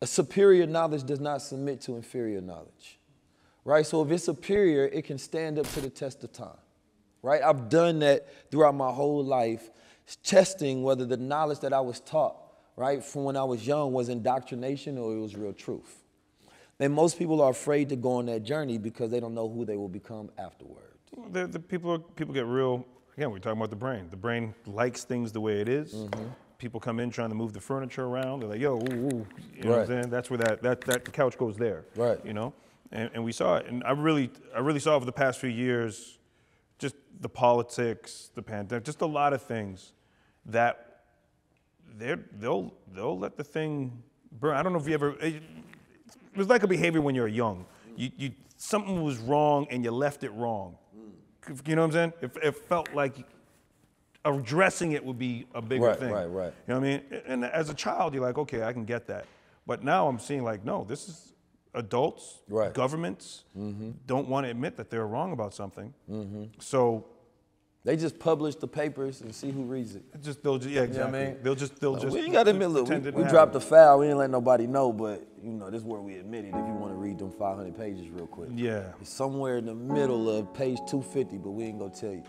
A superior knowledge does not submit to inferior knowledge, right? So if it's superior, it can stand up to the test of time, right? I've done that throughout my whole life, testing whether the knowledge that I was taught, right, from when I was young was indoctrination or it was real truth. And most people are afraid to go on that journey because they don't know who they will become afterwards. People get real, again, we're talking about the brain. The brain likes things the way it is. Mm-hmm. People come in trying to move the furniture around. They're like, yo, ooh, ooh. You know what I'm saying? That's where that couch goes there. Right. You know? And we saw it. And I really saw over the past few years, just the politics, the pandemic, just a lot of things that they'll let the thing burn. I don't know if you ever, it was like a behavior when you're young. You something was wrong and you left it wrong. You know what I'm saying? It felt like addressing it would be a bigger thing. Right. You know what I mean? And as a child, you're like, okay, I can get that. But now I'm seeing like, no, this is adults, governments don't want to admit that they're wrong about something. So they just publish the papers and see who reads it. Exactly. You know what I mean? They'll just. We got to admit, look, we dropped the file. We didn't let nobody know, but you know, this is where we admit it. If you want to read them 500 pages real quick, it's somewhere in the middle of page 250, but we ain't gonna tell you.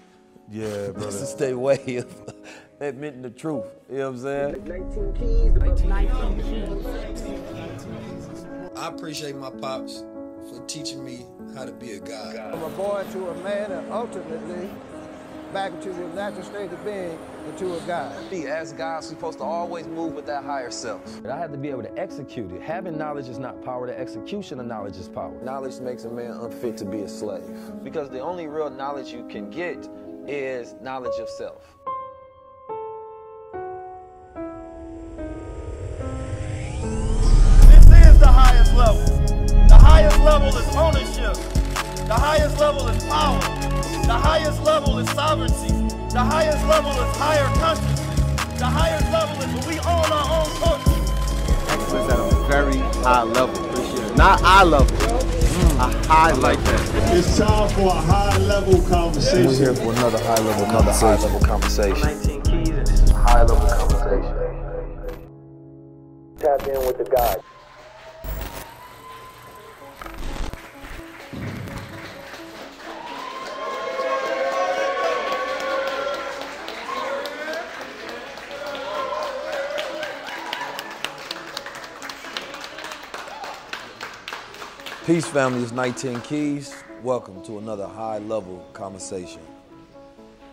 Yeah, brother. This is their way of admitting the truth. You know what I'm saying? 19 Keys. 19 Keys. I appreciate my pops for teaching me how to be a guy. From a boy to a man, and ultimately back into the natural state of being into a guy. As guys, we're supposed to always move with that higher self. I have to be able to execute it. Having knowledge is not power. The execution of knowledge is power. Knowledge makes a man unfit to be a slave. Because the only real knowledge you can get is knowledge of self. This is the highest level. The highest level is ownership. The highest level is power. The highest level is sovereignty. The highest level is higher consciousness. The highest level is when we own our own culture. Excellence at a very high level. Appreciate it. Not eye level. A high level. Like that. It's time for a high level conversation. We're here for another high level conversation. 19 Keys, and this is a high level conversation. Tap in with the guy. Peace, family. It's 19 Keys. Welcome to another high-level conversation.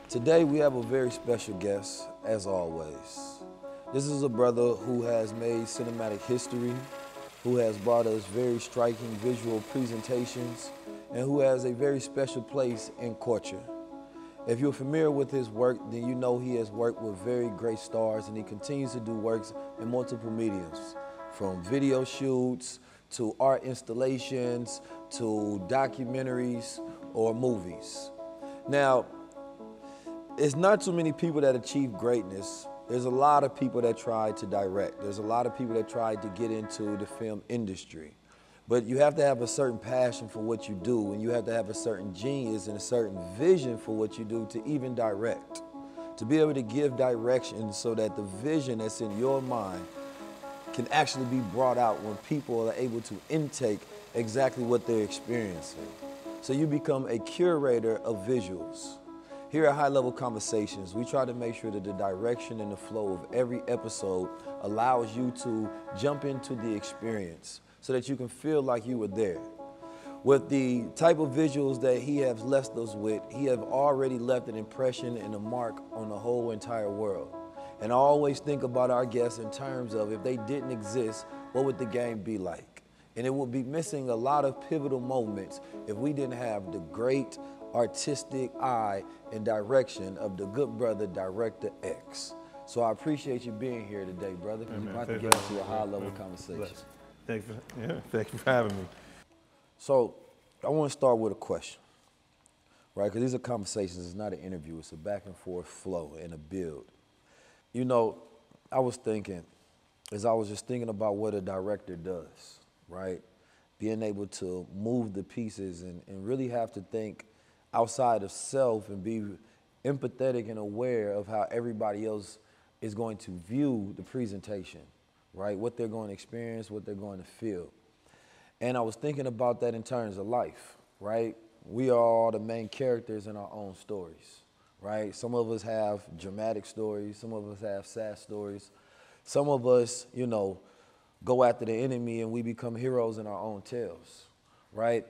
Today, we have a very special guest, as always. This is a brother who has made cinematic history, who has brought us very striking visual presentations, and who has a very special place in culture. If you're familiar with his work, then you know he has worked with very great stars, and he continues to do works in multiple mediums, from video shoots, to art installations, to documentaries or movies. Now, it's not too many people that achieve greatness. There's a lot of people that try to direct. There's a lot of people that try to get into the film industry. But you have to have a certain passion for what you do, and you have to have a certain genius and a certain vision for what you do to even direct, to be able to give direction so that the vision that's in your mind can actually be brought out when people are able to intake exactly what they're experiencing. So you become a curator of visuals. Here at High Level Conversations, we try to make sure that the direction and the flow of every episode allows you to jump into the experience so that you can feel like you were there. With the type of visuals that he has left us with, he has already left an impression and a mark on the whole entire world. And I always think about our guests in terms of if they didn't exist, what would the game be like? And it would be missing a lot of pivotal moments if we didn't have the great artistic eye and direction of the good brother, Director X. So I appreciate you being here today, brother, because you might get into a high-level conversation. Thank you for having me. So I want to start with a question, right? Because these are conversations. It's not an interview. It's a back-and-forth flow and a build. You know, I was thinking, as I was just thinking about what a director does, right? Being able to move the pieces and really have to think outside of self and be empathetic and aware of how everybody else is going to view the presentation, right? What they're going to experience, what they're going to feel. And I was thinking about that in terms of life, right? We are all the main characters in our own stories, right? Some of us have dramatic stories. Some of us have sad stories. Some of us, you know, go after the enemy and we become heroes in our own tales, right?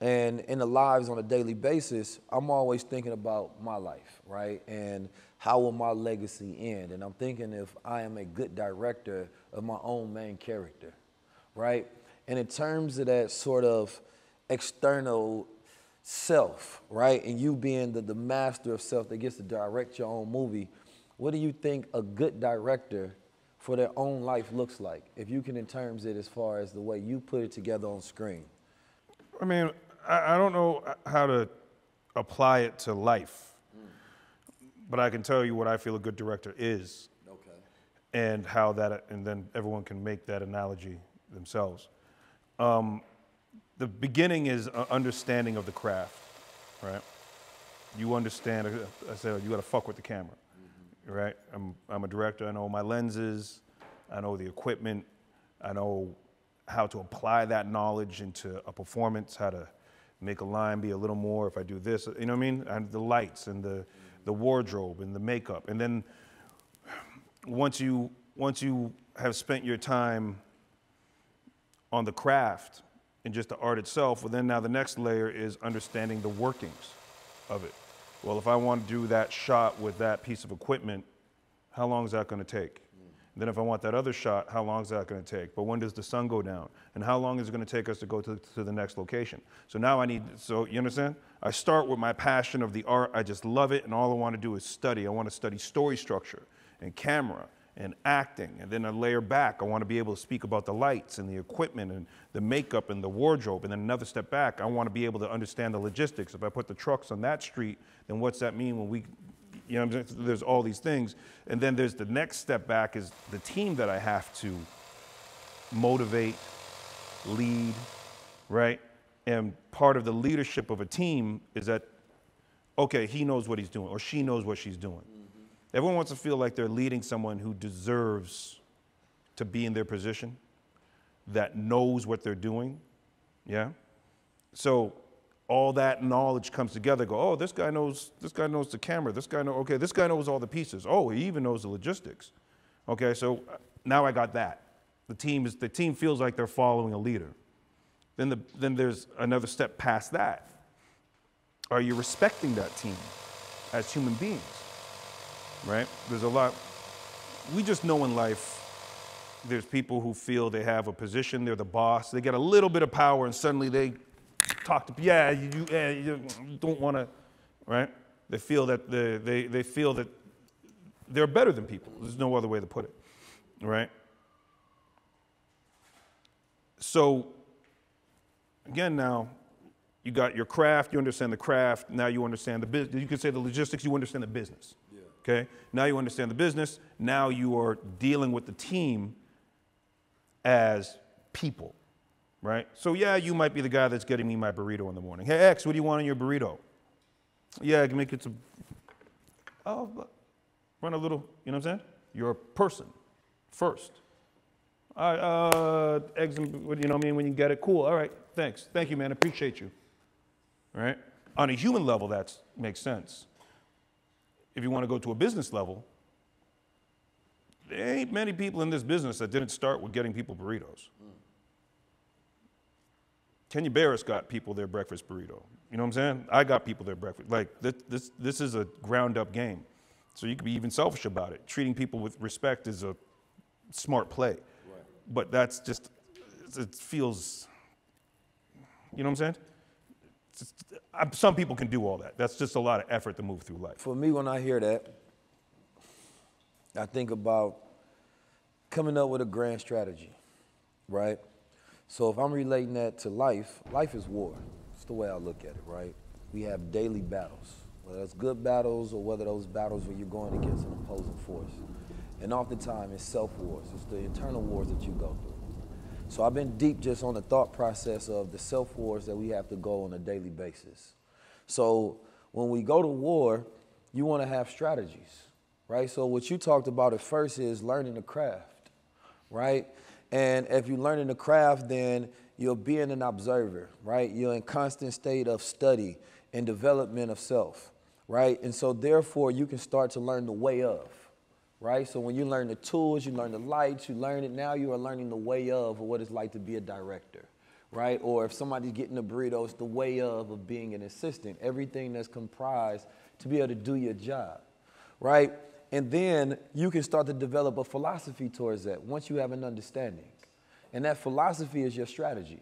And in the lives on a daily basis, I'm always thinking about my life, right? And how will my legacy end? And I'm thinking if I am a good director of my own main character, right? And in terms of that sort of external self, right? And you being the master of self that gets to direct your own movie, what do you think a good director for their own life looks like? If you can in terms of it as far as the way you put it together on screen. I mean, I don't know how to apply it to life, but I can tell you what I feel a good director is, okay, and how that, and then everyone can make that analogy themselves. The beginning is understanding of the craft, right? You understand, I said, you gotta fuck with the camera, right? I'm a director, I know my lenses, I know the equipment, I know how to apply that knowledge into a performance, how to make a line be a little more, if I do this, you know what I mean? And the lights and the wardrobe and the makeup. And then once you have spent your time on the craft and just the art itself, well then now the next layer is understanding the workings of it. Well, if I want to do that shot with that piece of equipment, how long is that gonna take? Then if I want that other shot, how long is that gonna take? But when does the sun go down? And how long is it gonna take us to go to the next location? So now I need, so you understand? I start with my passion of the art, I just love it, and all I wanna do is study. I wanna study story structure and camera and acting, and then I layer back. I wanna be able to speak about the lights and the equipment and the makeup and the wardrobe, and then another step back, I wanna be able to understand the logistics. If I put the trucks on that street, then what's that mean when we, you know what I'm saying? There's all these things. And then there's the next step back is the team that I have to motivate, lead, right? And part of the leadership of a team is that, okay, he knows what he's doing or she knows what she's doing. Mm-hmm. Everyone wants to feel like they're leading someone who deserves to be in their position, that knows what they're doing, yeah? So, all that knowledge comes together, go, oh, this guy knows the camera, this guy knows all the pieces. Oh, he even knows the logistics. Okay, so now I got that. The team feels like they're following a leader. Then there's another step past that. Are you respecting that team as human beings, right? There's a lot, we just know in life, there's people who feel they have a position, they're the boss, they get a little bit of power and suddenly they, you don't want to, right? They feel that they feel that they're better than people. There's no other way to put it, right? So, again, now you got your craft. You understand the craft. Now you understand the business. You could say the logistics. You understand the business. Yeah. Okay. Now you understand the business. Now you are dealing with the team as people. Right? So yeah, you might be the guy that's getting me my burrito in the morning. Hey, X, what do you want in your burrito? Yeah, I can make it some, oh, run a little, you know what I'm saying? You're a person first. All right, eggs, and, you know what I mean, when you get it, cool, all right, thanks. Thank you, man, appreciate you, all right? On a human level, that makes sense. If you want to go to a business level, there ain't many people in this business that didn't start with getting people burritos. Kenya Barris got people their breakfast burrito. You know what I'm saying? I got people their breakfast. Like, this is a ground-up game. So you can be even selfish about it. Treating people with respect is a smart play. Right. But that's just, it feels, you know what I'm saying? Just, some people can do all that. That's just a lot of effort to move through life. For me, when I hear that, I think about coming up with a grand strategy, right? So if I'm relating that to life, life is war. It's the way I look at it, right? We have daily battles, whether that's good battles or whether those battles where you're going against an opposing force. And oftentimes it's self-wars, it's the internal wars that you go through. So I've been deep just on the thought process of the self-wars that we have to go on a daily basis. So when we go to war, you want to have strategies, right? So what you talked about at first is learning the craft, right? And if you're learning the craft, then you're being an observer, right? You're in constant state of study and development of self, right? And so therefore, you can start to learn the way of, right? So when you learn the tools, you learn the lights, you learn it, now you are learning the way of what it's like to be a director, right? Or if somebody's getting a burrito, it's the way of being an assistant, everything that's comprised to be able to do your job, right? And then you can start to develop a philosophy towards that once you have an understanding. And that philosophy is your strategy,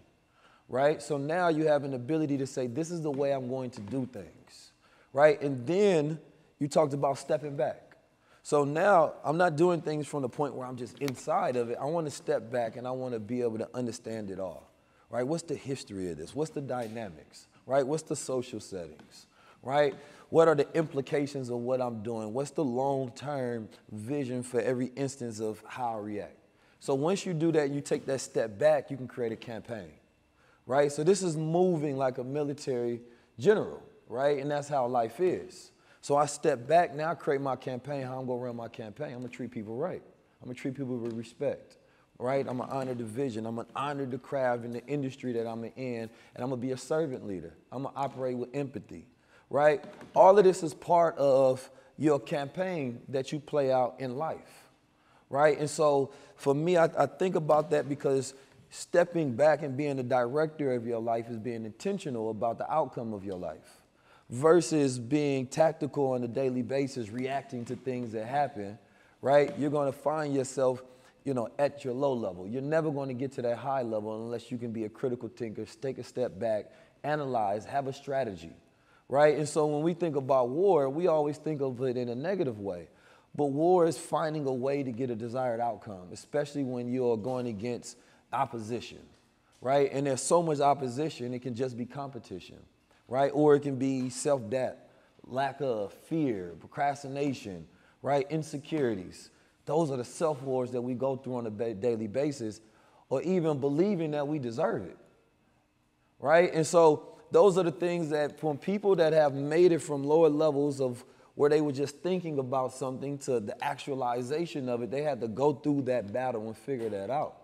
right? So now you have an ability to say, this is the way I'm going to do things, right? And then you talked about stepping back. So now I'm not doing things from the point where I'm just inside of it. I want to step back and I want to be able to understand it all, right? What's the history of this? What's the dynamics, right? What's the social settings, right? What are the implications of what I'm doing? What's the long-term vision for every instance of how I react? So once you do that, you take that step back, you can create a campaign, right? So this is moving like a military general, right? And that's how life is. So I step back, now I create my campaign, how I'm gonna run my campaign. I'm gonna treat people right. I'm gonna treat people with respect, right? I'm gonna honor the vision. I'm gonna honor the craft and the industry that I'm in, and I'm gonna be a servant leader. I'm gonna operate with empathy, right? All of this is part of your campaign that you play out in life. Right? And so for me, I think about that because stepping back and being the director of your life is being intentional about the outcome of your life versus being tactical on a daily basis, reacting to things that happen, right? You're going to find yourself, you know, at your low level. You're never going to get to that high level unless you can be a critical thinker, take a step back, analyze, have a strategy, right? And so when we think about war, we always think of it in a negative way. But war is finding a way to get a desired outcome, especially when you're going against opposition, right? And there's so much opposition, it can just be competition, right? Or it can be self-doubt, lack of fear, procrastination, right? Insecurities. Those are the self-wars that we go through on a daily basis, or even believing that we deserve it, right? And so those are the things that from people that have made it from lower levels of where they were just thinking about something to the actualization of it, they had to go through that battle and figure that out.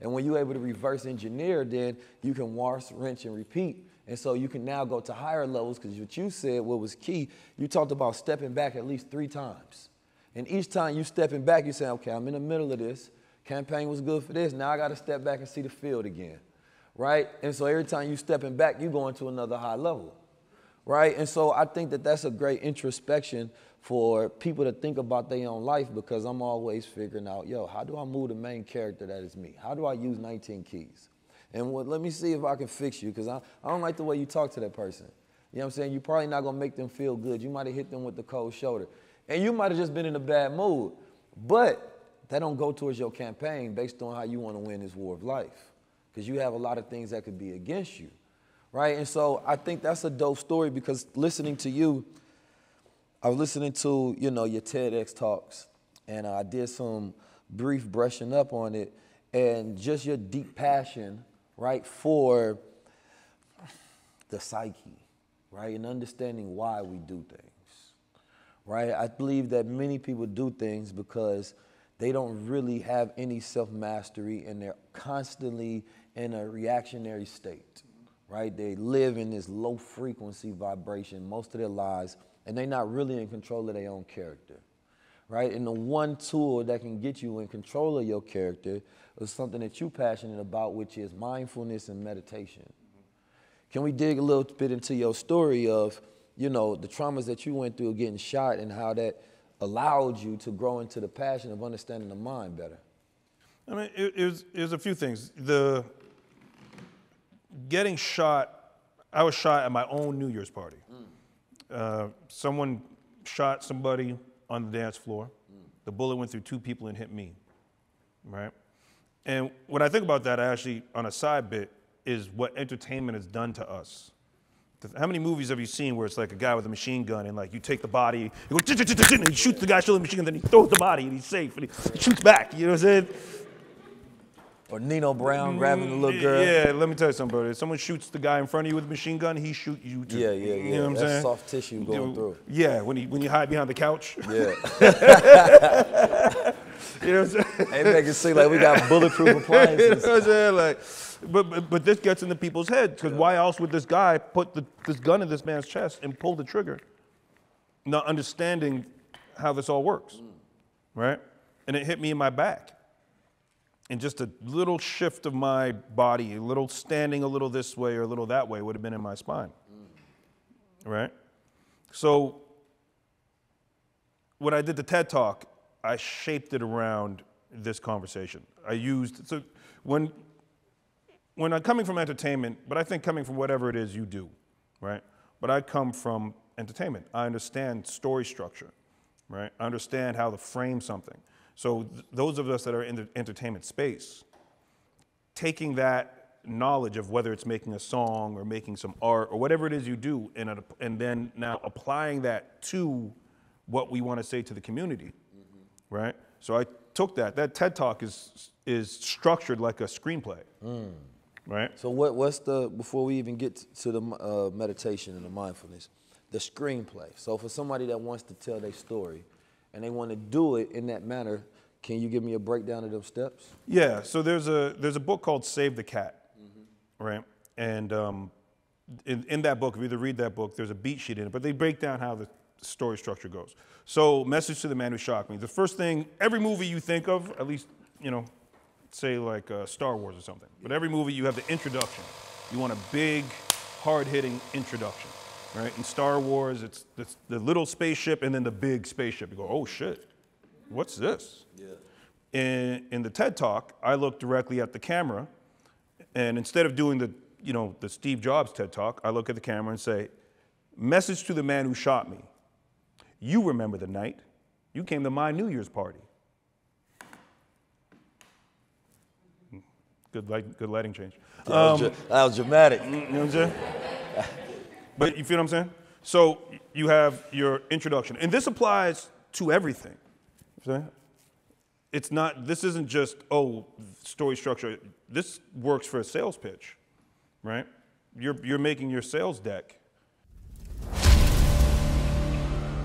And when you're able to reverse engineer, then you can wash, rinse, and repeat. And so you can now go to higher levels because what you said, what was key, you talked about stepping back at least 3 times. And each time you stepping back, you say, okay, I'm in the middle of this. Campaign was good for this. Now I got to step back and see the field again, right? And so every time you stepping back, you going to another high level. Right? And so I think that that's a great introspection for people to think about their own life because I'm always figuring out, yo, how do I move the main character that is me? How do I use 19 keys? And what, let me see if I can fix you because I don't like the way you talk to that person. You know what I'm saying? You're probably not going to make them feel good. You might have hit them with the cold shoulder. And you might have just been in a bad mood. But that don't go towards your campaign based on how you want to win this war of life because you have a lot of things that could be against you. Right? And so I think that's a dope story because listening to you, I was listening to, you know, your TEDx talks and I did some brief brushing up on it and just your deep passion, right, for the psyche, right, and understanding why we do things, right? I believe that many people do things because they don't really have any self-mastery and they're constantly in a reactionary state. Right? They live in this low frequency vibration most of their lives, and they're not really in control of their own character, right? And the one tool that can get you in control of your character is something that you're passionate about, which is mindfulness and meditation. Can we dig a little bit into your story of, you know, the traumas that you went through getting shot and how that allowed you to grow into the passion of understanding the mind better? I mean, it was a few things. Getting shot, I was shot at my own New Year's party. Someone shot somebody on the dance floor. The bullet went through 2 people and hit me, right? And when I think about that, I actually, on a side bit, is what entertainment has done to us. How many movies have you seen where it's like a guy with a machine gun and like you take the body, you go, and he shoots the guy, shoots the machine gun, then he throws the body and he's safe and he shoots back, you know what I'm saying? Or Nino Brown grabbing the little girl. Yeah, let me tell you something about it. If someone shoots the guy in front of you with a machine gun, he shoots you too. Yeah. You know what I'm saying? That's soft tissue going through. Yeah, when you hide behind the couch. Yeah. You know what I'm saying? They make it seem like we got bulletproof appliances. You know what I'm saying? Like, but this gets into people's heads, because why else would this guy put this gun in this man's chest and pull the trigger, not understanding how this all works, right? And it hit me in my back. And just a little shift of my body, a little standing a little this way or a little that way would have been in my spine, right? So when I did the TED Talk, I shaped it around this conversation. I used, so when I'm coming from entertainment, but I think coming from whatever it is you do, right? But I come from entertainment. I understand story structure, right? I understand how to frame something. So those of us that are in the entertainment space, taking that knowledge of whether it's making a song or making some art or whatever it is you do, and then now applying that to what we want to say to the community, right? So I took that. That TED Talk is structured like a screenplay, right? So what's the, before we even get to the meditation and the mindfulness, the screenplay. So for somebody that wants to tell their story, and they want to do it in that manner, can you give me a breakdown of those steps? Yeah, so there's a book called Save the Cat, right? And in that book, if you either read that book, there's a beat sheet in it, but they break down how the story structure goes. So, Message to the Man Who Shocked Me. The first thing, every movie you think of, at least, you know, say like Star Wars or something, but every movie you have the introduction. You want a big, hard-hitting introduction. Right? In Star Wars, it's the little spaceship and then the big spaceship. You go, oh shit, what's this? Yeah. In the TED Talk, I looked directly at the camera, and instead of doing the, you know, the Steve Jobs TED Talk, I look at the camera and say, message to the man who shot me. You remember the night you came to my New Year's party. Good lighting change. Yeah, that was dramatic. You know what I'm saying? But you feel what I'm saying? So you have your introduction. And this applies to everything. It's not, this isn't just, oh, story structure. This works for a sales pitch, right? You're making your sales deck.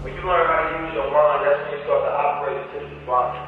When you learn how to use your mind, that's when you start to operate a different body.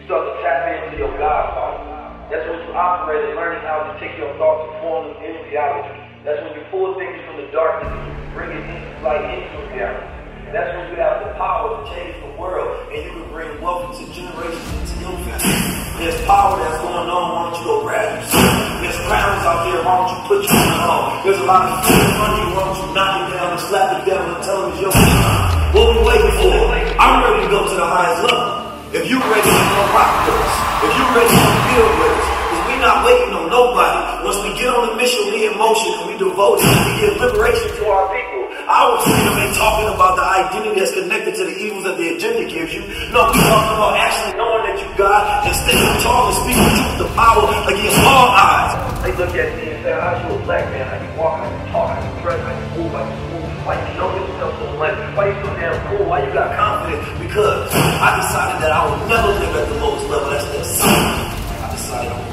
You start to tap into your Godfather. That's when you operate and learning how to take your thoughts and form them into reality. That's when you pull things from the darkness and bring it into light, into reality. And that's when you have the power to change the world, and you can bring wealth to generations into your family. There's power that's going on, why don't you go grab yourself? There's clowns out there, why don't you put your money on? There's a lot of shit in front of you, why don't you knock it down and slap the devil and tell him it's your time? What we waiting for? I'm ready to go to the highest level. If you're ready to go rock with us, if you're ready to build with us, we're not waiting on nobody. Once we get on the mission, we in motion and we devoted. We give liberation to our people. Our freedom ain't talking about the identity that's connected to the evils that the agenda gives you. No, we're talking about actually knowing that you God and standing tall and speaking truth to power against all odds. They look at me and say, "How you a black man? How you walk? How you talk? How you dress? How you move? How you move? Why you know yourself so much? Why you so damn cool? Why you got confidence?" Because I decided that I would never live at the lowest level. That's their sign. I decided I would.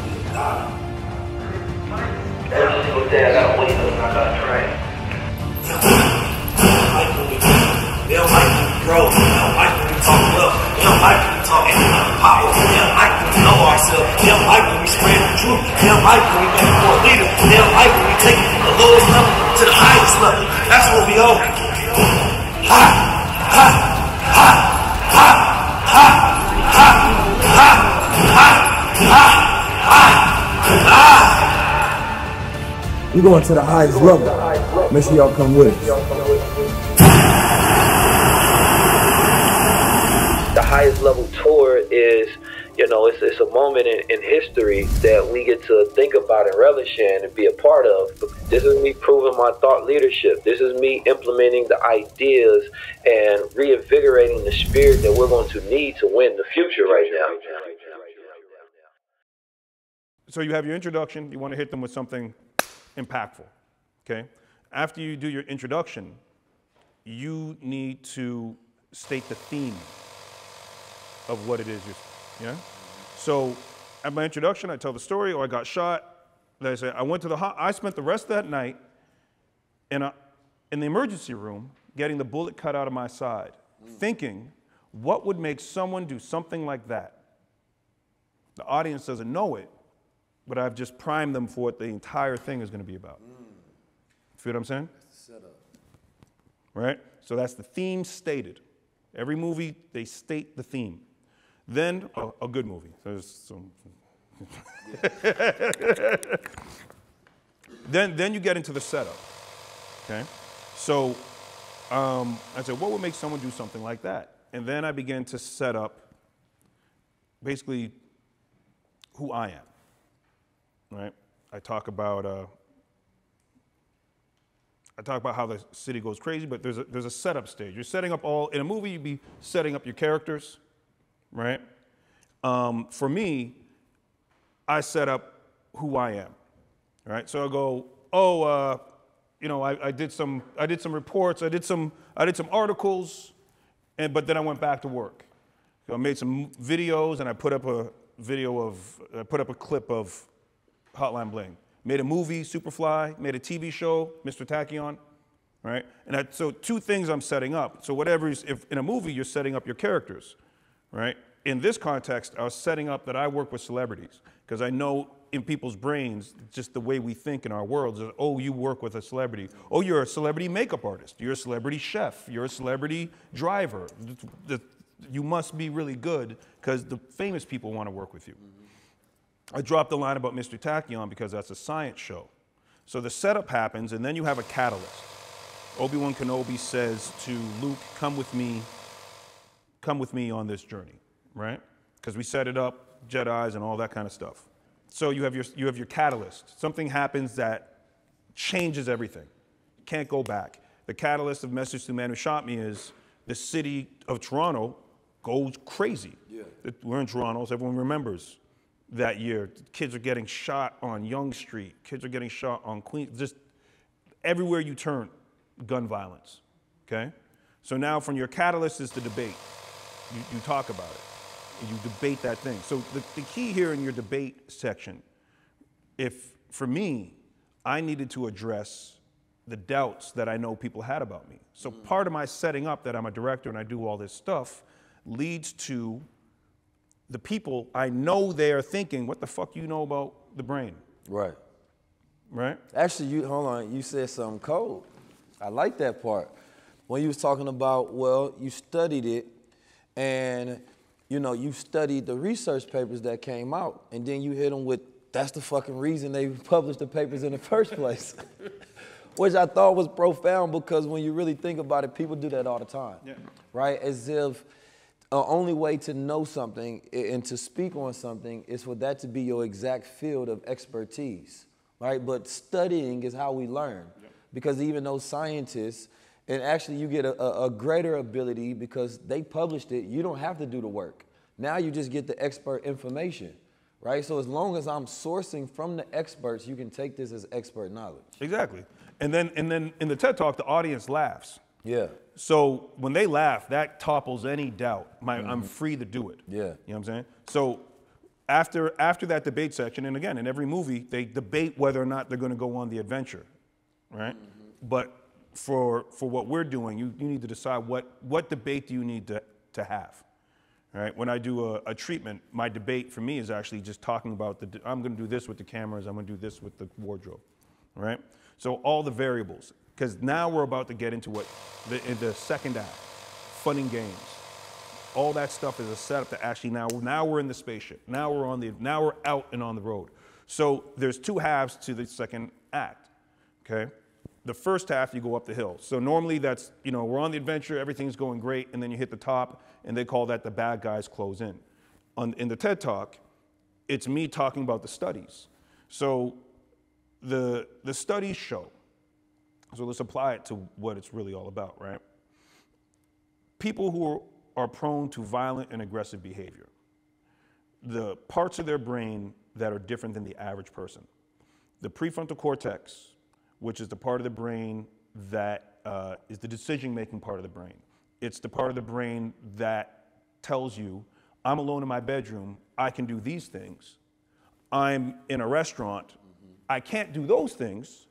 Every single day I gotta wake up and I gotta train. They don't like when we talk. They don't like when we grow. They don't like when we talk love. They don't like when we talk economic power. They don't like when we know ourselves. They don't like when we spread the truth. They don't like when we make more leader. They don't like when we take it from the lowest level to the highest level. That's what we all can get. Ha! Ha! Ha! Ha! Ha! Ha! Ha! Ha! Ha! We're going to the highest level. Make sure y'all come with us. The highest level tour is, you know, it's a moment in history that we get to think about and relish in and be a part of. This is me proving my thought leadership. This is me implementing the ideas and reinvigorating the spirit that we're going to need to win the future right now. So you have your introduction, you want to hit them with something impactful, okay? After you do your introduction, you need to state the theme of what it is you're, you know? So at my introduction, I tell the story, or I got shot, then I say, I went to the I spent the rest of that night in the emergency room getting the bullet cut out of my side, thinking, what would make someone do something like that? The audience doesn't know it, but I've just primed them for what the entire thing is going to be about. Feel what I'm saying? That's the setup. Right? So that's the theme stated. Every movie, they state the theme. Then, a good movie. So there's some... then you get into the setup, okay? So I said, what would make someone do something like that? And then I began to set up basically who I am, right? I talk about how the city goes crazy, but there's a setup stage. You're setting up all, in a movie, you'd be setting up your characters, right? For me, I set up who I am, right? So I go, I did some reports, I did some articles, but then I went back to work. So I made some videos, and I put up a clip of Hotline Bling. Made a movie, Superfly. Made a TV show, Mr. Tachyon, right? And so two things I'm setting up. So if in a movie you're setting up your characters, right? In this context, I was setting up that I work with celebrities, because I know in people's brains, just the way we think in our worlds is, oh, you work with a celebrity. Oh, you're a celebrity makeup artist. You're a celebrity chef. You're a celebrity driver. You must be really good, because the famous people want to work with you. I dropped the line about Mr. Tachyon because that's a science show. So the setup happens, and then you have a catalyst. Obi-Wan Kenobi says to Luke, come with me on this journey. Right? Because we set it up, Jedis and all that kind of stuff. So you have your catalyst. Something happens that changes everything. You can't go back. The catalyst of Message to the Man Who Shot Me is the city of Toronto goes crazy. Yeah. We're in Toronto, so everyone remembers that year. Kids are getting shot on Yonge Street. Kids are getting shot on Queens. Just everywhere you turn, gun violence. Okay? So now from your catalyst is the debate. You talk about it. You debate that thing. So the key here in your debate section, for me, I needed to address the doubts that I know people had about me. So part of my setting up that I'm a director and I do all this stuff leads to the people I know they're thinking, what the fuck you know about the brain? Right. Right? Actually, hold on, you said something cold. I like that part. When you was talking about, well, you studied it and you studied the research papers that came out, and then you hit them with, that's the fucking reason they published the papers in the first place. Which I thought was profound, because when you really think about it, people do that all the time, yeah. Right? As if the only way to know something and to speak on something is for that to be your exact field of expertise, right? But studying is how we learn, yeah. Because even those scientists, and actually you get a greater ability because they published it. You don't have to do the work. Now you just get the expert information, right? So as long as I'm sourcing from the experts, you can take this as expert knowledge. Exactly. And then in the TED Talk, the audience laughs. Yeah. So when they laugh, that topples any doubt. I'm free to do it. Yeah. You know what I'm saying? So after that debate section, and again, in every movie, they debate whether or not they're going to go on the adventure, right? But for what we're doing, you need to decide what debate do you need to have, right? When I do a treatment, my debate for me is actually just talking about, I'm gonna do this with the cameras, I'm gonna do this with the wardrobe, right? So all the variables, because now we're about to get into the second act, fun and games. All that stuff is a setup to actually now we're in the spaceship, now we're out and on the road. So there's two halves to the second act, okay? The first half, you go up the hill. So normally that's, we're on the adventure, everything's going great, and then you hit the top, and they call that the bad guys close in. In the TED Talk, it's me talking about the studies. So the studies show, so let's apply it to what it's really all about, right? People who are prone to violent and aggressive behavior, the parts of their brain that are different than the average person, the prefrontal cortex, which is the part of the brain that is the decision-making part of the brain. It's the part of the brain that tells you, I'm alone in my bedroom, I can do these things. I'm in a restaurant, I can't do those things,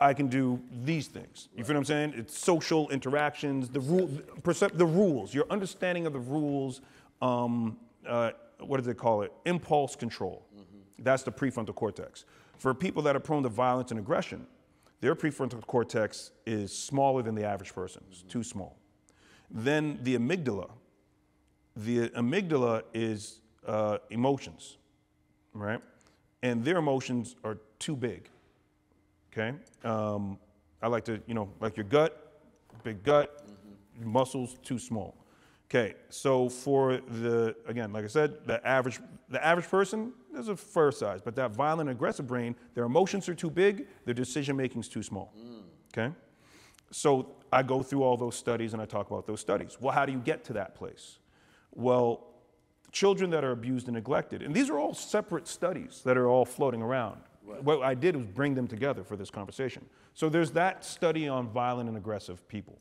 I can do these things. You feel what I'm saying? It's social interactions, the rules, your understanding of the rules, what do they call it? Impulse control. Mm-hmm. That's the prefrontal cortex. For people that are prone to violence and aggression, their prefrontal cortex is smaller than the average person. It's too small. Then the amygdala. The amygdala is emotions, right? And their emotions are too big, okay? I like to, like your gut, big gut, your muscles too small. Okay, so for the, again, like I said, the average person, there's a fair size, but that violent, aggressive brain, their emotions are too big, their decision-making's too small, okay? So I go through all those studies and I talk about those studies. Well, how do you get to that place? Well, children that are abused and neglected, and these are all separate studies that are all floating around. Right. What I did was bring them together for this conversation. So there's that study on violent and aggressive people,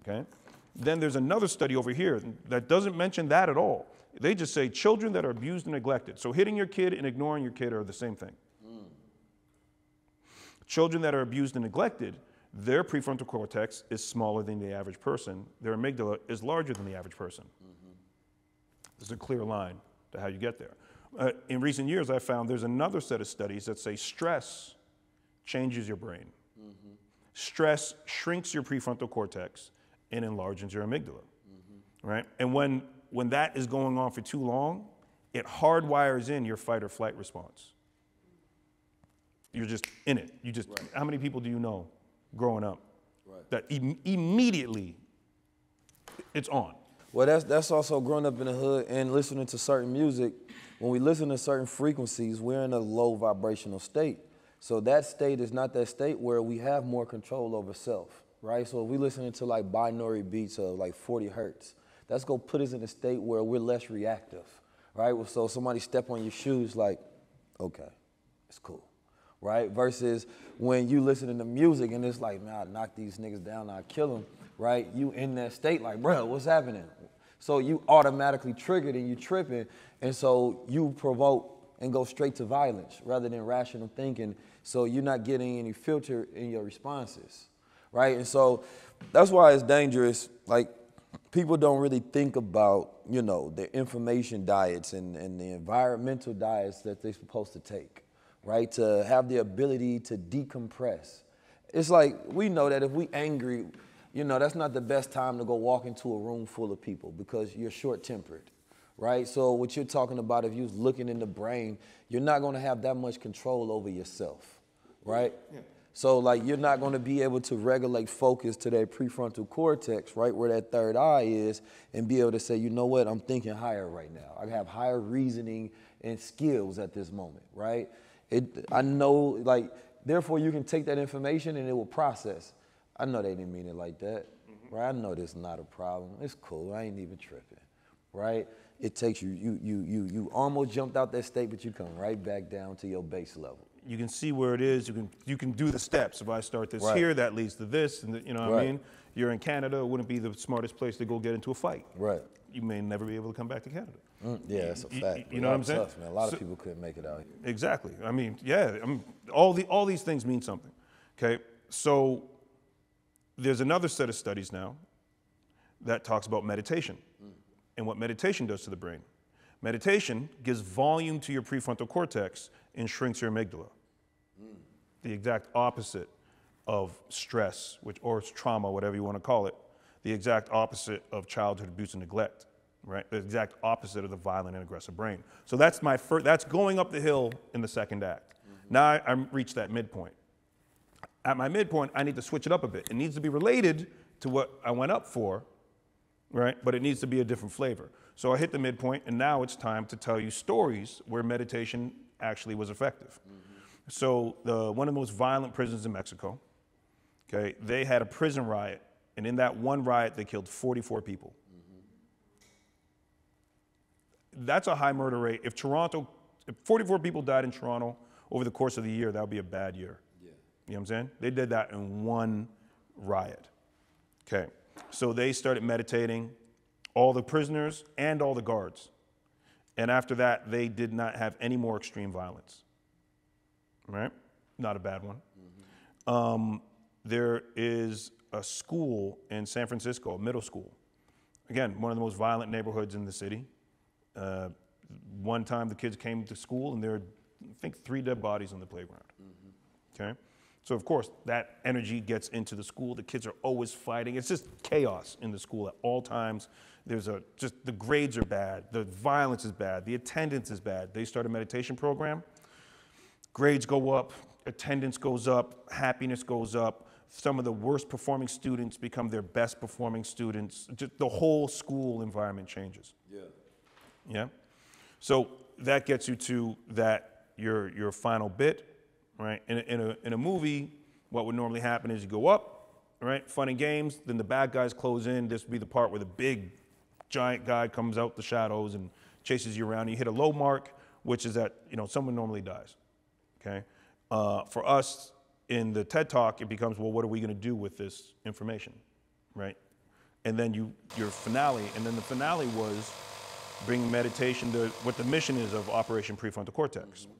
okay? Then there's another study over here that doesn't mention that at all. They just say children that are abused and neglected. So hitting your kid and ignoring your kid are the same thing. Mm. Children that are abused and neglected, their prefrontal cortex is smaller than the average person. Their amygdala is larger than the average person. Mm-hmm. There's a clear line to how you get there. In recent years, I found there's another set of studies that say stress changes your brain. Mm-hmm. Stress shrinks your prefrontal cortex and enlarges your amygdala, right? And when that is going on for too long, it hardwires in your fight or flight response. You're just in it. You just, right. How many people do you know growing up that immediately it's on? Well, that's also growing up in the hood and listening to certain music. When we listen to certain frequencies, we're in a low vibrational state. So that state is not that state where we have more control over self, right? So if we listen to like binary beats of like 40 hertz, that's gonna put us in a state where we're less reactive, right? So somebody step on your shoes like, okay, it's cool, right? Versus when you listening to music and it's like, man, I'll knock these niggas down, I'll kill them, right? You in that state like, bro, what's happening? So you automatically triggered and you tripping, and so you provoke and go straight to violence rather than rational thinking, so you're not getting any filter in your responses, right? And so that's why it's dangerous. Like, people don't really think about, the information diets and the environmental diets that they're supposed to take, right? To have the ability to decompress. It's like, we know that if we angry, that's not the best time to go walk into a room full of people because you're short-tempered, right? So what you're talking about, if you're looking in the brain, you're not going to have that much control over yourself, right? Yeah. So like, you're not going to be able to regulate focus to that prefrontal cortex, right, where that third eye is, and be able to say, you know what, I'm thinking higher right now. I have higher reasoning and skills at this moment, right? I know, like, therefore you can take that information and it will process. I know they didn't mean it like that, right? I know this is not a problem. It's cool. I ain't even tripping, right? It takes you almost jumped out that state, but you come right back down to your base level. You can see where it is. You can do the steps. If I start this here, that leads to this, and you know what I mean? You're in Canada. It wouldn't be the smartest place to go get into a fight. Right. You may never be able to come back to Canada. Yeah, that's a fact. You know what I'm saying? Tough, man. A lot of people couldn't make it out here. Exactly. I mean, yeah. I mean, all these things mean something. Okay. So there's another set of studies now that talks about meditation and what meditation does to the brain. Meditation gives volume to your prefrontal cortex and shrinks your amygdala. Mm. The exact opposite of stress, or trauma, whatever you want to call it. The exact opposite of childhood abuse and neglect, right? The exact opposite of the violent and aggressive brain. So that's my first, that's going up the hill in the second act. Mm-hmm. Now I reached that midpoint. At my midpoint, I need to switch it up a bit. It needs to be related to what I went up for, right? But it needs to be a different flavor. So I hit the midpoint, and now it's time to tell you stories where meditation actually was effective. Mm-hmm. So one of the most violent prisons in Mexico, okay, they had a prison riot, and in that one riot, they killed 44 people. Mm-hmm. That's a high murder rate. If 44 people died in Toronto over the course of the year, that would be a bad year. Yeah. You know what I'm saying? They did that in one riot, okay? So they started meditating, all the prisoners and all the guards. And after that, they did not have any more extreme violence, right? Not a bad one. Mm-hmm. There is a school in San Francisco, a middle school. Again, one of the most violent neighborhoods in the city. One time the kids came to school and there were, I think, 3 dead bodies on the playground. Mm-hmm. Okay? So of course, that energy gets into the school. The kids are always fighting. It's just chaos in the school at all times. There's just the grades are bad. The violence is bad. The attendance is bad. They start a meditation program. Grades go up. Attendance goes up. Happiness goes up. Some of the worst performing students become their best performing students. Just the whole school environment changes. Yeah. Yeah? So that gets you to that, your final bit. Right? In a movie, what would normally happen is you go up, right? Fun and games, then the bad guys close in. This would be the part where the big, giant guy comes out the shadows and chases you around. You hit a low mark, which is that, you know, someone normally dies, okay? For us, in the TED Talk, it becomes, well, what are we going to do with this information, right? And then your finale, and then the finale was bringing meditation to what the mission is of Operation Prefrontal Cortex. Mm-hmm.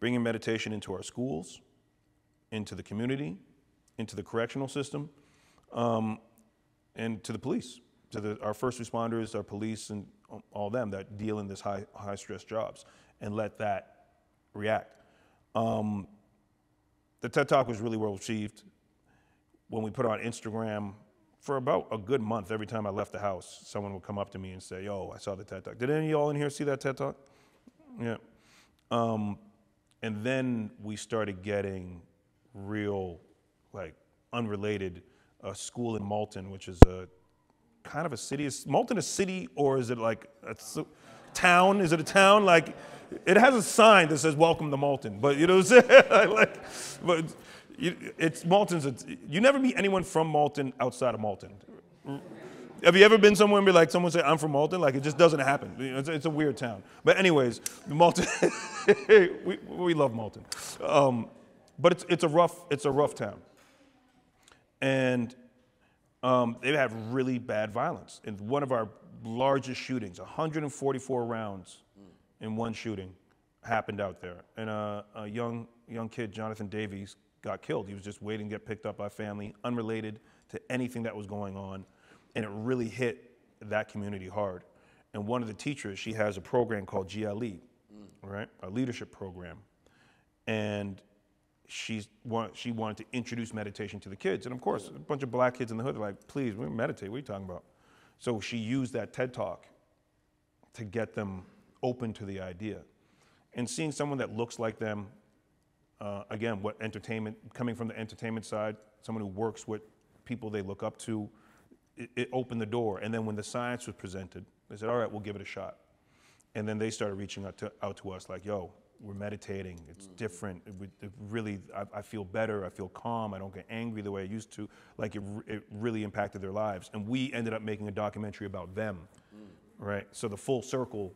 Bringing meditation into our schools, into the community, into the correctional system, and to the police, to our first responders, our police, and all them that deal in this high stress jobs, and let that react. The TED Talk was really well received. When we put it on Instagram, for about a good month, every time I left the house, someone would come up to me and say, "Yo, I saw the TED Talk. Did any of y'all in here see that TED Talk?" Yeah. And then we started getting real, like, unrelated school in Malton, which is a kind of a city. Is Malton a city, or is it like a town? Is it a town? Like, it has a sign that says "Welcome to Malton," but you know what I'm saying? Like, but it's Malton's. You never meet anyone from Malton outside of Malton. Have you ever been somewhere and be like, someone say, "I'm from Malton"? Like, it just doesn't happen. It's a weird town. But anyways, Malton, we love Malton. But it's a rough town. And they had really bad violence. In one of our largest shootings, 144 rounds in one shooting happened out there. And a young kid, Jonathan Davies, got killed. He was just waiting to get picked up by family, unrelated to anything that was going on. And it really hit that community hard. And one of the teachers, she has a program called GLE, right? A leadership program. And she wanted to introduce meditation to the kids. And of course, a bunch of black kids in the hood are like, "Please, we meditate, what are you talking about?" So she used that TED Talk to get them open to the idea. And seeing someone that looks like them, again, what entertainment, coming from the entertainment side, someone who works with people they look up to, it opened the door. And then when the science was presented, they said, "All right, we'll give it a shot." And then they started reaching out to us like, "Yo, we're meditating. It's different. It really, I feel better. I feel calm. I don't get angry the way I used to." Like, it really impacted their lives. And we ended up making a documentary about them, right? So the full circle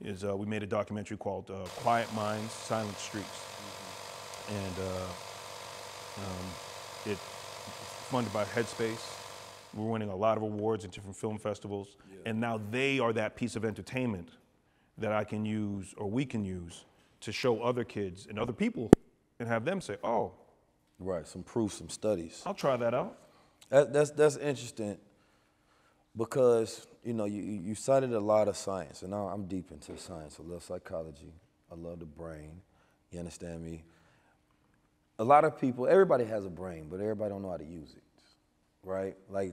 is we made a documentary called Quiet Minds, Silent Streets. And it's funded by Headspace. We're winning a lot of awards at different film festivals. Yeah. And now they are that piece of entertainment that I can use, or we can use, to show other kids and other people and have them say, "Oh." Right, some proof, some studies. I'll try that out. That's interesting, because you know, you cited a lot of science, and now I'm deep into science. I love psychology. I love the brain. You understand me? A lot of people, everybody has a brain, but everybody don't know how to use it. Right? Like,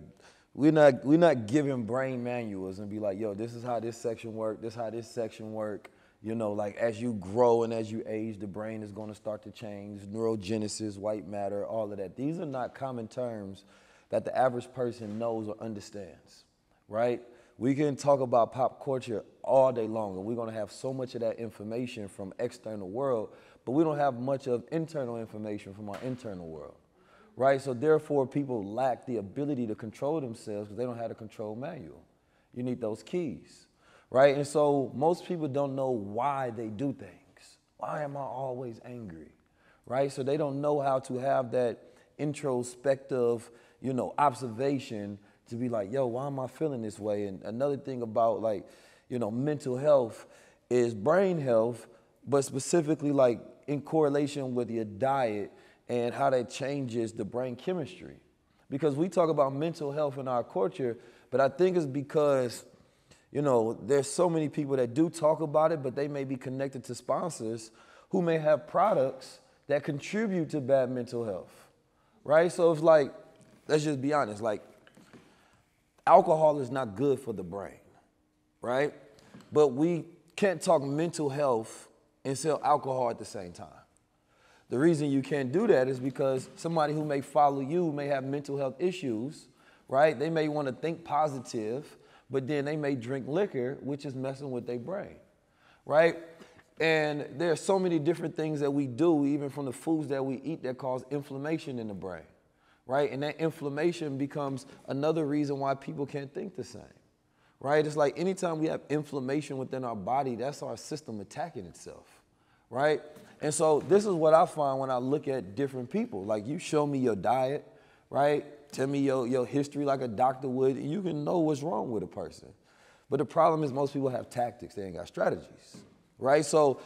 we're not giving brain manuals and be like, "Yo, this is how this section work, this is how this section work." You know, like, as you grow and as you age, the brain is going to start to change, neurogenesis, white matter, all of that. These are not common terms that the average person knows or understands, right? We can talk about pop culture all day long, and we're going to have so much of that information from external world, but we don't have much of internal information from our internal world. Right, so therefore people lack the ability to control themselves because they don't have a control manual. You need those keys, right? And so most people don't know why they do things. Why am I always angry, right? So they don't know how to have that introspective, you know, observation to be like, "Yo, why am I feeling this way?" And another thing about, like, you know, mental health is brain health, but specifically like in correlation with your diet and how that changes the brain chemistry. Because we talk about mental health in our culture, but I think it's because You know, there's so many people that do talk about it, but they may be connected to sponsors who may have products that contribute to bad mental health, right? So it's like, let's just be honest, like, alcohol is not good for the brain, right? But we can't talk mental health and sell alcohol at the same time. The reason you can't do that is because somebody who may follow you may have mental health issues, right? They may want to think positive, but then they may drink liquor, which is messing with their brain, right? And there are so many different things that we do, even from the foods that we eat, that cause inflammation in the brain, right? And that inflammation becomes another reason why people can't think the same, right? It's like anytime we have inflammation within our body, that's our system attacking itself, right? And so this is what I find when I look at different people. Like, you show me your diet, right? Tell me your history like a doctor would, and you can know what's wrong with a person. But the problem is most people have tactics, they ain't got strategies, right? So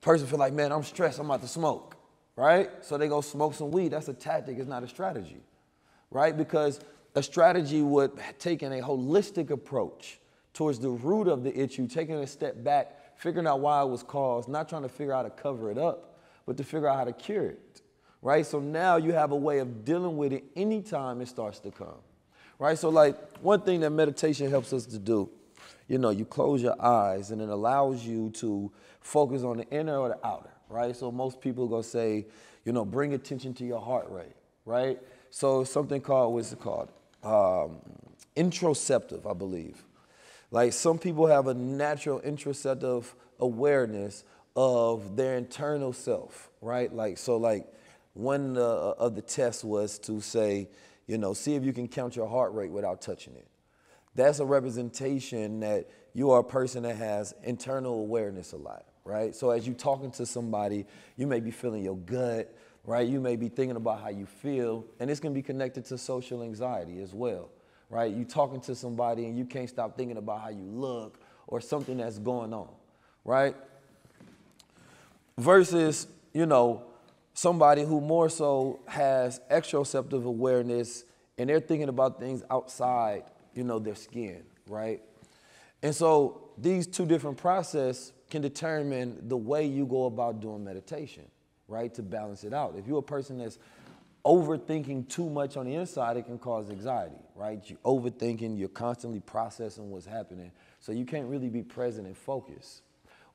a person feel like, man, I'm stressed, I'm about to smoke, right? So they go smoke some weed. That's a tactic, it's not a strategy, right? Because a strategy would take in a holistic approach towards the root of the issue, taking a step back, figuring out why it was caused, not trying to figure out how to cover it up, but to figure out how to cure it. Right? So now you have a way of dealing with it anytime it starts to come, right? So like one thing that meditation helps us to do, you know, you close your eyes and it allows you to focus on the inner or the outer, right? So most people are going to say, you know, bring attention to your heart rate, right? So something called, what's it called? Interoceptive, I believe. Like some people have a natural interoceptive awareness of their internal self, right? Like, so like, one of the tests was to say, you know, see if you can count your heart rate without touching it. That's a representation that you are a person that has internal awareness a lot, right? So as you're talking to somebody, you may be feeling your gut, right? You may be thinking about how you feel, and this can be connected to social anxiety as well, right? You're talking to somebody and you can't stop thinking about how you look or something that's going on, right? Versus, you know, somebody who more so has exteroceptive awareness and they're thinking about things outside, you know, their skin, right? And so these two different processes can determine the way you go about doing meditation, right, to balance it out. If you're a person that's overthinking too much on the inside, it can cause anxiety, right? You're overthinking, you're constantly processing what's happening, so you can't really be present and focused.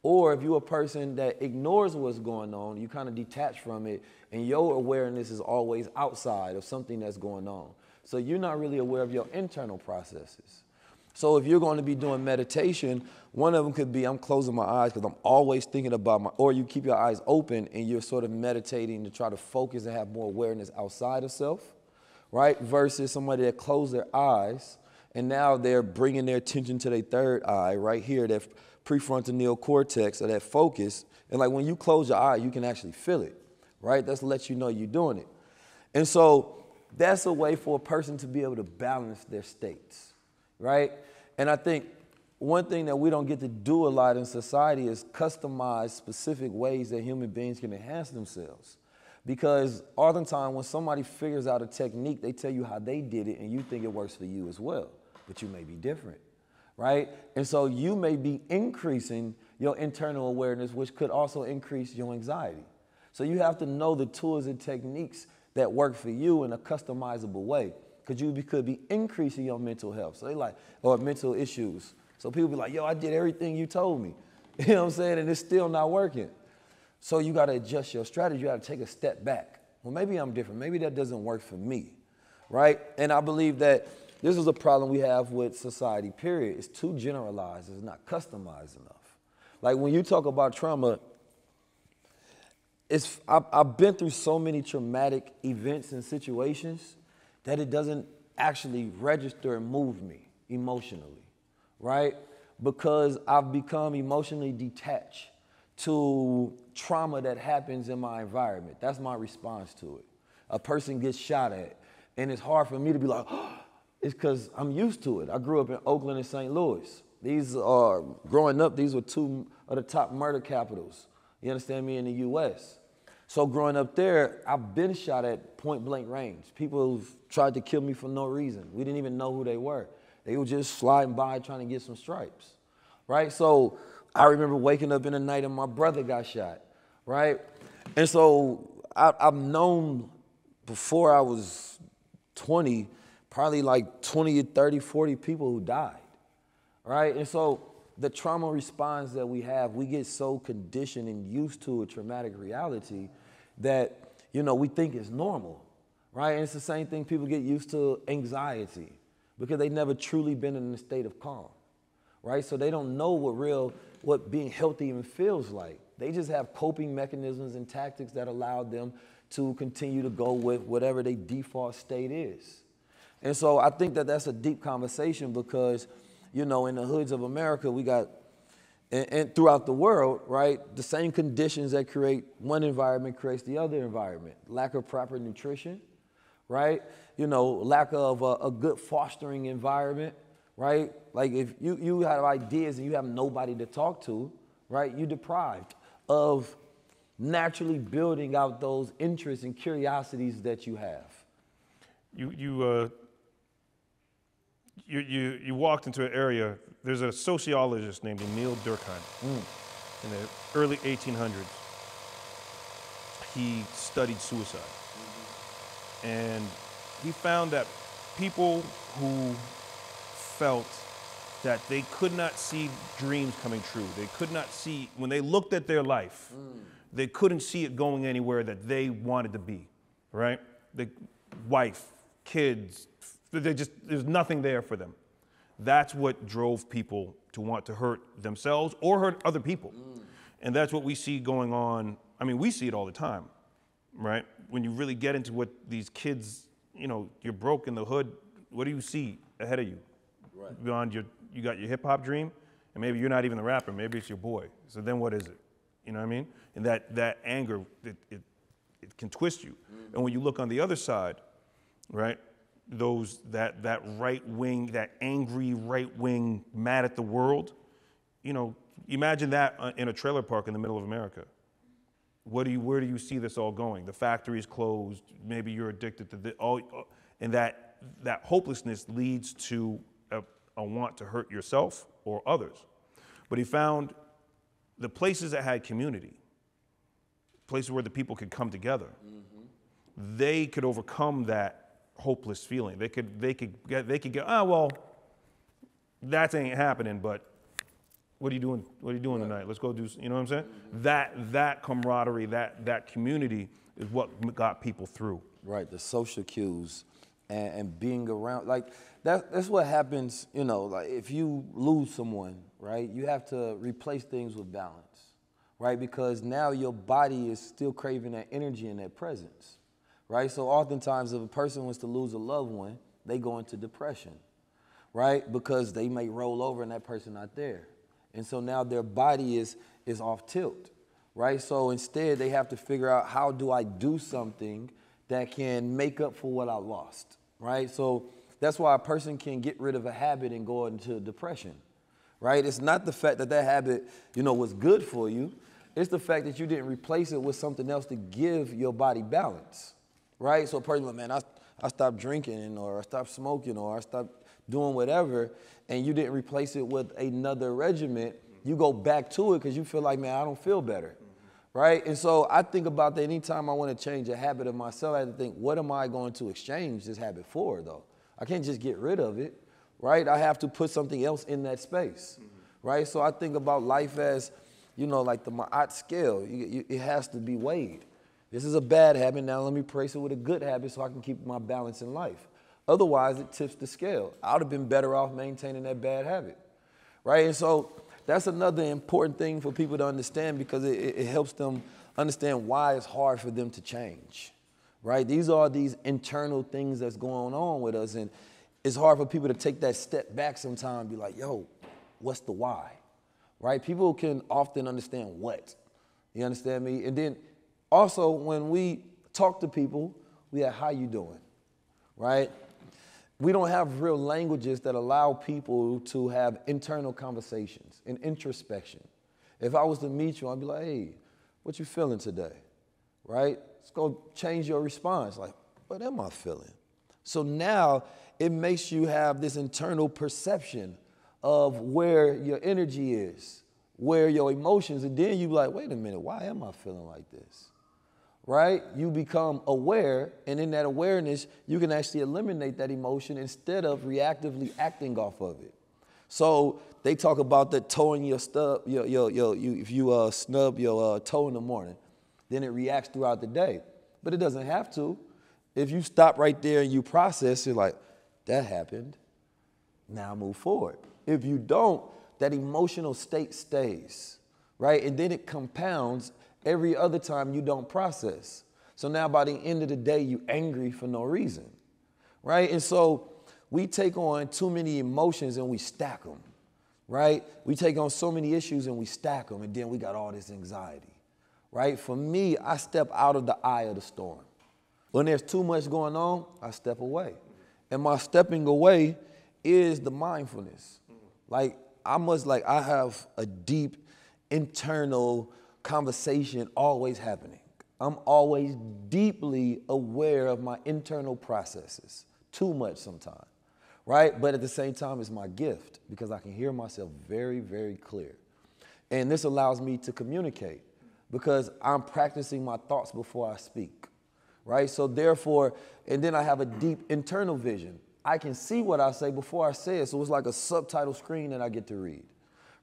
Or if you're a person that ignores what's going on, you kind of detach from it, and your awareness is always outside of something that's going on. So you're not really aware of your internal processes. So if you're going to be doing meditation, one of them could be, I'm closing my eyes because I'm always thinking about my, or you keep your eyes open and you're sort of meditating to try to focus and have more awareness outside of self, right? Versus somebody that closed their eyes and now they're bringing their attention to their third eye right here, that prefrontal cortex, or that focus. And like when you close your eye, you can actually feel it, right? That's let you know you're doing it. And so that's a way for a person to be able to balance their states, right? And I think one thing that we don't get to do a lot in society is customize specific ways that human beings can enhance themselves. Because oftentimes when somebody figures out a technique, they tell you how they did it and you think it works for you as well, but you may be different. Right? And so you may be increasing your internal awareness, which could also increase your anxiety. So you have to know the tools and techniques that work for you in a customizable way, because you could be increasing your mental health. So they like, or mental issues. So people be like, yo, I did everything you told me. You know what I'm saying? And it's still not working. So you got to adjust your strategy. You got to take a step back. Well, maybe I'm different. Maybe that doesn't work for me. Right? And I believe that this is a problem we have with society, period. It's too generalized. It's not customized enough. Like when you talk about trauma, it's, I've been through so many traumatic events and situations that it doesn't actually register and move me emotionally, right? Because I've become emotionally detached to trauma that happens in my environment. That's my response to it. A person gets shot at, and it's hard for me to be like, oh, it's because I'm used to it. I grew up in Oakland and St. Louis. These are, growing up, these were two of the top murder capitals, you understand me, in the U.S. So growing up there, I've been shot at point blank range. People tried to kill me for no reason. We didn't even know who they were. They were just sliding by trying to get some stripes, right? So I remember waking up in the night and my brother got shot, right? And so I've known before I was 20, probably like 20, 30, 40 people who died, right? And so the trauma response that we have, we get so conditioned and used to a traumatic reality that, you know, we think it's normal, right? And it's the same thing people get used to anxiety because they've never truly been in a state of calm, right? So they don't know what being healthy even feels like. They just have coping mechanisms and tactics that allow them to continue to go with whatever their default state is. And so I think that that's a deep conversation because, you know, in the hoods of America, we got, and throughout the world, right, the same conditions that create one environment creates the other environment. Lack of proper nutrition, right? You know, lack of a good fostering environment, right? Like if you have ideas and you have nobody to talk to, right, you're deprived of naturally building out those interests and curiosities that you have. You walked into an area. There's a sociologist named Emile Durkheim in the early 1800s. He studied suicide, and he found that people who felt that they could not see dreams coming true, they could not see, when they looked at their life, they couldn't see it going anywhere that they wanted to be, right? The wife, kids, they just, there's nothing there for them. That's what drove people to want to hurt themselves or hurt other people. And that's what we see going on. I mean, we see it all the time, right? When you really get into what these kids, you know, you're broke in the hood, what do you see ahead of you? Right. Beyond your, you got your hip hop dream, and maybe you're not even the rapper, maybe it's your boy. So then what is it? You know what I mean? And that anger, it can twist you. And when you look on the other side, right, those, that right wing, that angry right wing, mad at the world, you know, imagine that in a trailer park in the middle of America. Where do you see this all going? The factory's closed, maybe you're addicted to all, and that hopelessness leads to a want to hurt yourself or others. But he found the places that had community, places where the people could come together, they could overcome that hopeless feeling. They could get, oh, well, that ain't happening, but what are you doing? What are you doing tonight? Let's go do, you know what I'm saying? That camaraderie, that community is what got people through. Right, the social cues and being around, like that's what happens, you know, like if you lose someone, right, you have to replace things with balance, right? Because now your body is still craving that energy and that presence. Right, so oftentimes if a person wants to lose a loved one, they go into depression, right? Because they may roll over and that person not there. And so now their body is off tilt, right? So instead they have to figure out, how do I do something that can make up for what I lost, right? So that's why a person can get rid of a habit and go into depression, right? It's not the fact that that habit, you know, was good for you. It's the fact that you didn't replace it with something else to give your body balance. Right? So a person, man, I stopped drinking, or I stopped smoking, or I stopped doing whatever, and you didn't replace it with another regiment, you go back to it because you feel like, man, I don't feel better. Right? And so I think about that anytime I want to change a habit of myself, I have to think, what am I going to exchange this habit for, though? I can't just get rid of it, right? I have to put something else in that space, right? So I think about life as, you know, like the Ma'at scale. It has to be weighed. This is a bad habit, now let me replace it with a good habit so I can keep my balance in life. Otherwise, it tips the scale. I would have been better off maintaining that bad habit, right? And so that's another important thing for people to understand, because it helps them understand why it's hard for them to change, right? These are these internal things that's going on with us, and it's hard for people to take that step back sometimes and be like, yo, what's the why, right? People can often understand what, you understand me? And then, also, when we talk to people, we have, how you doing, right? We don't have real languages that allow people to have internal conversations and introspection. If I was to meet you, I'd be like, hey, what you feeling today, right? It's gonna change your response, like, what am I feeling? So now it makes you have this internal perception of where your energy is, where your emotions, and then you be like, wait a minute, why am I feeling like this? Right? You become aware, and in that awareness, you can actually eliminate that emotion instead of reactively acting off of it. So they talk about that toeing your stub, if you snub your toe in the morning, then it reacts throughout the day. But it doesn't have to. If you stop right there and you process, you're like, that happened, now move forward. If you don't, that emotional state stays, right? And then it compounds every other time you don't process. So now by the end of the day, you're angry for no reason, right? And so we take on too many emotions and we stack them, right? We take on so many issues and we stack them, and then we got all this anxiety, right? For me, I step out of the eye of the storm. When there's too much going on, I step away. And my stepping away is the mindfulness. Like, I have a deep internal conversation always happening. I'm always deeply aware of my internal processes, too much sometimes, right? But at the same time, it's my gift because I can hear myself very, very clear. And this allows me to communicate because I'm practicing my thoughts before I speak, right? So therefore, and then I have a deep internal vision. I can see what I say before I say it, so it's like a subtitle screen that I get to read,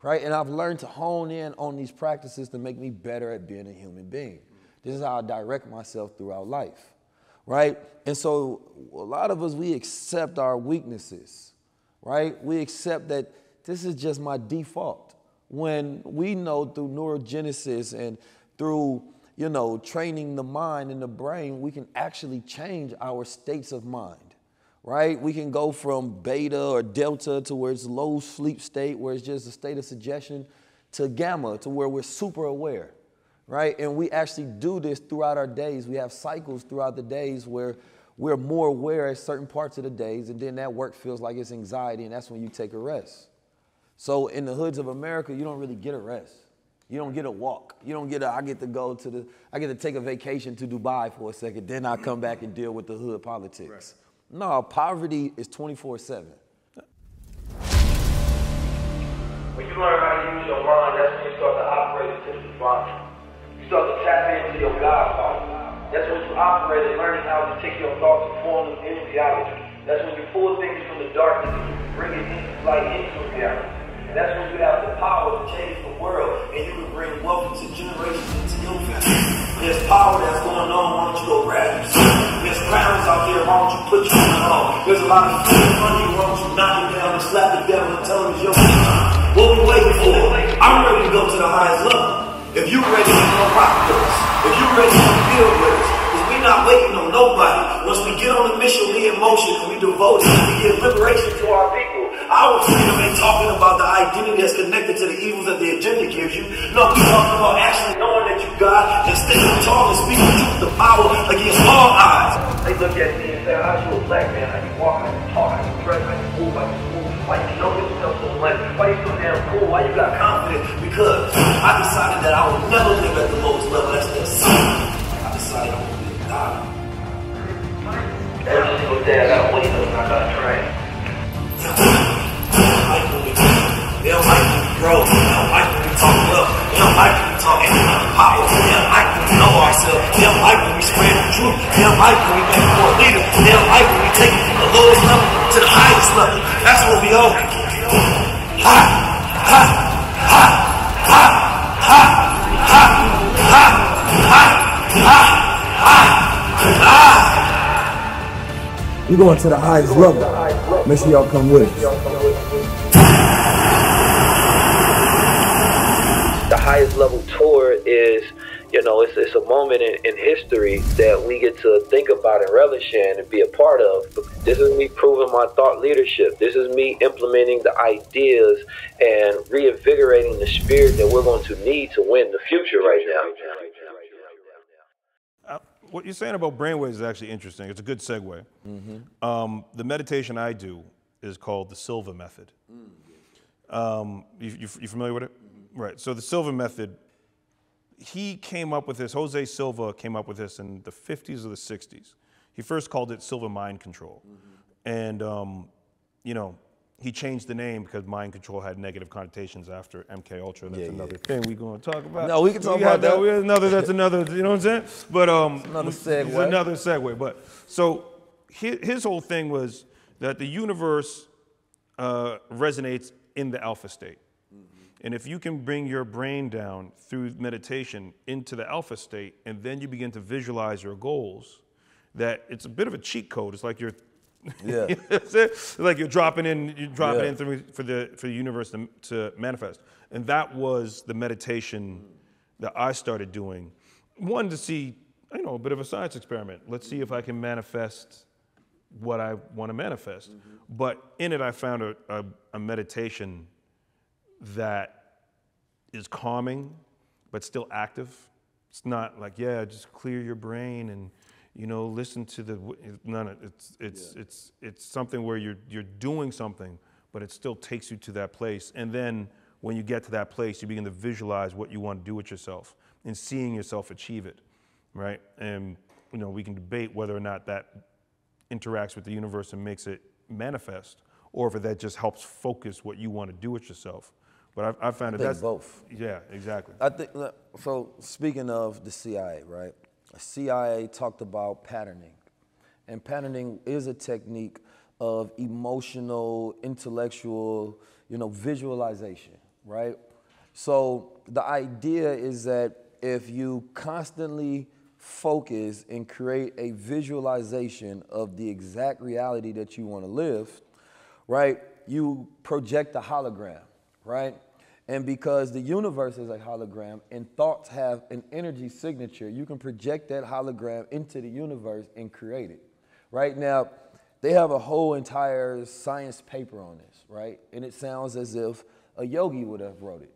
right? And I've learned to hone in on these practices to make me better at being a human being. This is how I direct myself throughout life, right? And so a lot of us, we accept our weaknesses, right? We accept that this is just my default. When we know through neurogenesis and through, you know, training the mind and the brain, we can actually change our states of mind. Right? We can go from beta or delta to where it's low sleep state, where it's just a state of suggestion, to gamma, to where we're super aware, right? And we actually do this throughout our days. We have cycles throughout the days where we're more aware at certain parts of the days, and then that work feels like it's anxiety, and that's when you take a rest. So in the hoods of America, you don't really get a rest. You don't get a walk. You don't get a, I get to take a vacation to Dubai for a second, then I come back and deal with the hood politics. Right. No, poverty is 24/7. When you learn how to use your mind, that's when you start to operate a different body. You start to tap into your Godfather. That's when you operate and learning how to take your thoughts and form them into reality. That's when you pull things from the darkness and bring it into light into reality. And that's when you have the power to change the world and you can bring wealth to generations into your family. There's power that's going on, why don't you go grab it? There's clowns out there, why don't you put your money on? There's a lot of shit in front of you, why don't you knock it down and slap the devil and tell him it's your time? What we waiting for? I'm ready to go to the highest level. If you're ready to go rock with us, if you're ready to build with us, because we're not waiting on nobody. Once we get on the mission, we in motion, we devoted, we give liberation to our people. Our freedom ain't talking about the identity that's connected to the evils that the agenda gives you. No, we're talking about actually knowing that you God, and standing tall and speaking truth to power against all odds. They look at me and say, how's you a black man? How you walk, how you talk, how you dress, how you move, how you move? Why you know yourself so much? Why you so damn cool? Why you got confidence? Because I decided that I would never live at the lowest level. That's their sign. I decided I would live down. Every single day I gotta wake up and I gotta train. They don't like when we talk. They don't like when we grow. They don't like when we talk up. They don't like when we talk out of power. They don't like when we know ourselves. They don't like when we spread the truth. They don't like when we make more leader. They don't like when we take it from the lowest level to the highest level. That's what we all can get. Ha! Ha! Ha! Ha! Ha! Ha! Ha! Ha! Ha! Ha! You're going to the highest level. Make sure y'all come with us. The highest level tour is, you know, it's a moment in history that we get to think about and relish in and be a part of. This is me proving my thought leadership. This is me implementing the ideas and reinvigorating the spirit that we're going to need to win the future right now. What you're saying about brainwaves is actually interesting. It's a good segue. Mm-hmm. The meditation I do is called the Silva Method. You familiar with it? Right, so the Silva Method, he came up with this, Jose Silva came up with this in the 50s or the 60s. He first called it Silva Mind Control. And, you know, he changed the name because mind control had negative connotations after MK Ultra. That's another thing we're going to talk about. No, we can talk about that. That's another, you know what I'm saying? But another segue. It's another segue. But so his whole thing was that the universe resonates in the alpha state. And if you can bring your brain down through meditation into the alpha state, and then you begin to visualize your goals, that it's a bit of a cheat code. It's like you're, you know, it's like you're dropping in through, for the universe to manifest. And that was the meditation that I started doing. One, to see, you know, a bit of a science experiment. Let's see if I can manifest what I want to manifest. But in it, I found a meditation that is calming, but still active. It's not like, yeah, just clear your brain and, you know, listen to the, no, it's something where you're doing something, but it still takes you to that place. And then when you get to that place, you begin to visualize what you want to do with yourself and seeing yourself achieve it, right? And, you know, we can debate whether or not that interacts with the universe and makes it manifest, or if that just helps focus what you want to do with yourself. But I found that's both. Yeah, exactly. I think, so speaking of the CIA, right? CIA talked about patterning. And patterning is a technique of emotional, intellectual, you know, visualization, right? So the idea is that if you constantly focus and create a visualization of the exact reality that you want to live, right, you project a hologram, right? And because the universe is a hologram and thoughts have an energy signature, you can project that hologram into the universe and create it. Right now, they have a whole entire science paper on this, right? And it sounds as if a yogi would have wrote it,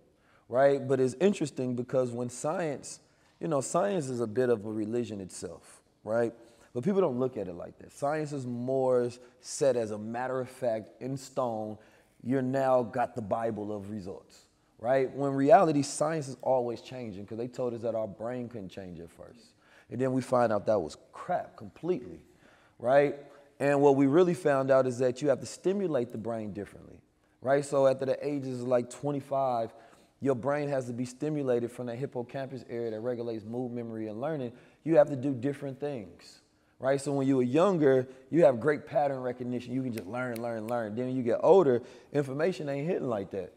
right? But it's interesting because when science, you know, science is a bit of a religion itself, right? But people don't look at it like that. Science is more set as a matter of fact, in stone. You're now got the Bible of results, right? When reality, science is always changing, because they told us that our brain couldn't change at first. And then we find out that was crap completely, right? And what we really found out is that you have to stimulate the brain differently, right? So after the ages of like 25, your brain has to be stimulated from the hippocampus area that regulates mood, memory, and learning. You have to do different things. Right? So when you were younger, you have great pattern recognition. You can just learn. Then when you get older, information ain't hitting like that,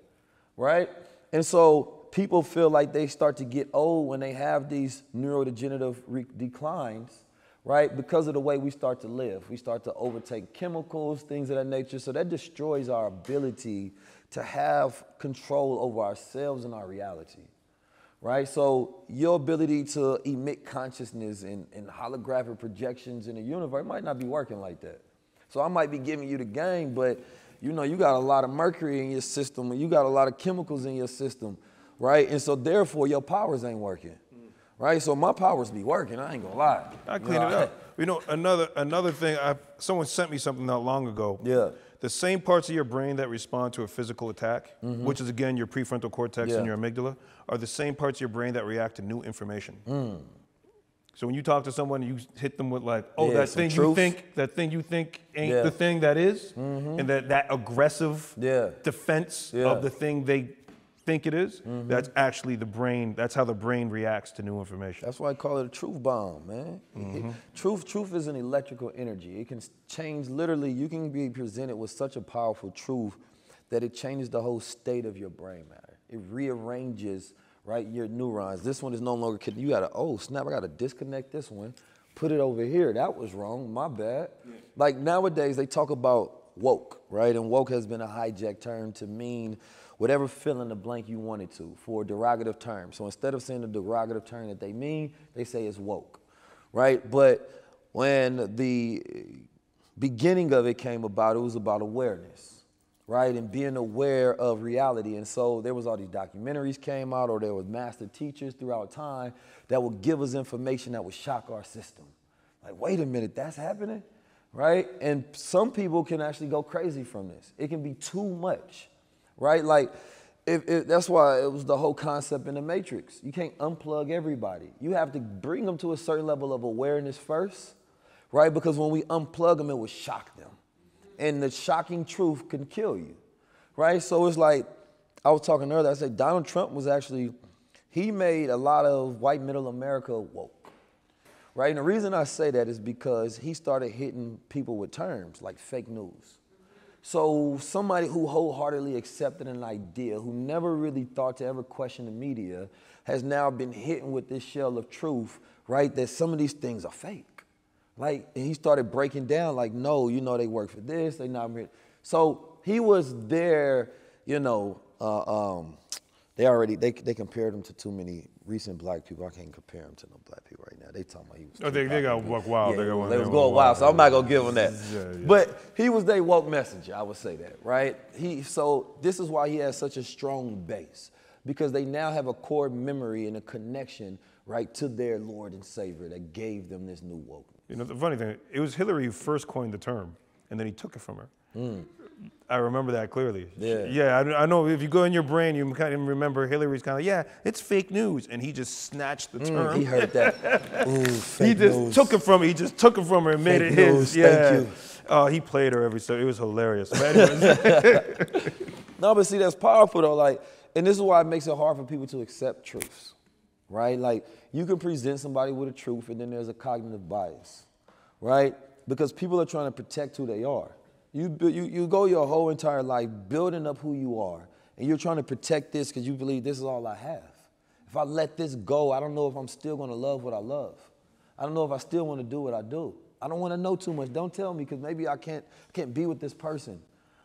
right? And so people feel like they start to get old when they have these neurodegenerative declines, right? Because of the way we start to live. We start to overtake chemicals, things of that nature. So that destroys our ability to have control over ourselves and our reality. Right? So your ability to emit consciousness and holographic projections in the universe might not be working like that. So I might be giving you the game, but you know, you got a lot of mercury in your system and you got a lot of chemicals in your system, right? And so therefore your powers ain't working, right? So my powers be working, I ain't gonna lie. I clean it up. You know, another thing, someone sent me something not long ago. Yeah. The same parts of your brain that respond to a physical attack, which is again your prefrontal cortex and your amygdala, are the same parts of your brain that react to new information. So when you talk to someone, you hit them with like, oh, that thing you think, ain't the thing that is, and that aggressive defense of the thing they think it is, that's actually the brain, that's how the brain reacts to new information. That's why I call it a truth bomb, man. Truth is an electrical energy. It can change, literally, you can be presented with such a powerful truth that it changes the whole state of your brain matter. It rearranges, right, your neurons. This one is no longer, you gotta, oh snap, I gotta disconnect this one, put it over here, that was wrong, my bad. Like nowadays, they talk about woke, right? And woke has been a hijacked term to mean whatever fill in the blank you wanted to for a derogative term. So instead of saying the derogative term that they mean, they say it's woke, right? But when the beginning of it came about, it was about awareness, right? And being aware of reality. And so there was all these documentaries came out, or there was master teachers throughout time that would give us information that would shock our system. Like, wait a minute, that's happening, right? And some people can actually go crazy from this. It can be too much. Right? Like, that's why it was the whole concept in The Matrix. You can't unplug everybody. You have to bring them to a certain level of awareness first, right? Because when we unplug them, it will shock them. And the shocking truth can kill you, right? So it's like, I was talking earlier, I said Donald Trump was actually, he made a lot of white middle America woke, right? And the reason I say that is because he started hitting people with terms like fake news. So somebody who wholeheartedly accepted an idea, who never really thought to ever question the media, has now been hit with this shell of truth, right, that some of these things are fake. Like, and he started breaking down, like, no, you know, they work for this, they not here. So he was there, you know, they compared him to too many recent black people. I can't compare him to no black people right now. They talking about he was. Oh, they got walk wild. Yeah, they was going wild, so I'm not gonna give him that. Yeah, yeah. But he was their woke messenger. I would say that, right? So this is why he has such a strong base, because they now have a core memory and a connection, right, to their Lord and Savior that gave them this new wokeness. You know, the funny thing, it was Hillary who first coined the term, and then he took it from her. Mm. I remember that clearly. Yeah, I know if you go in your brain, you kind of remember Hillary's kind of, yeah, it's fake news, and he just snatched the term. He heard that. Ooh, fake he just news. Took it from her. He just took it from her and made fake it news, his. Yeah. Thank you. Oh, he played her every so. It was hilarious. But anyways. No, but see, that's powerful though. Like, and this is why it makes it hard for people to accept truths, right? Like, you can present somebody with a truth, and then there's a cognitive bias, right? Because people are trying to protect who they are. You go your whole entire life building up who you are, and you're trying to protect this because you believe this is all I have. If I let this go, I don't know if I'm still going to love what I love. I don't know if I still want to do what I do. I don't want to know too much. Don't tell me, because maybe I can't be with this person,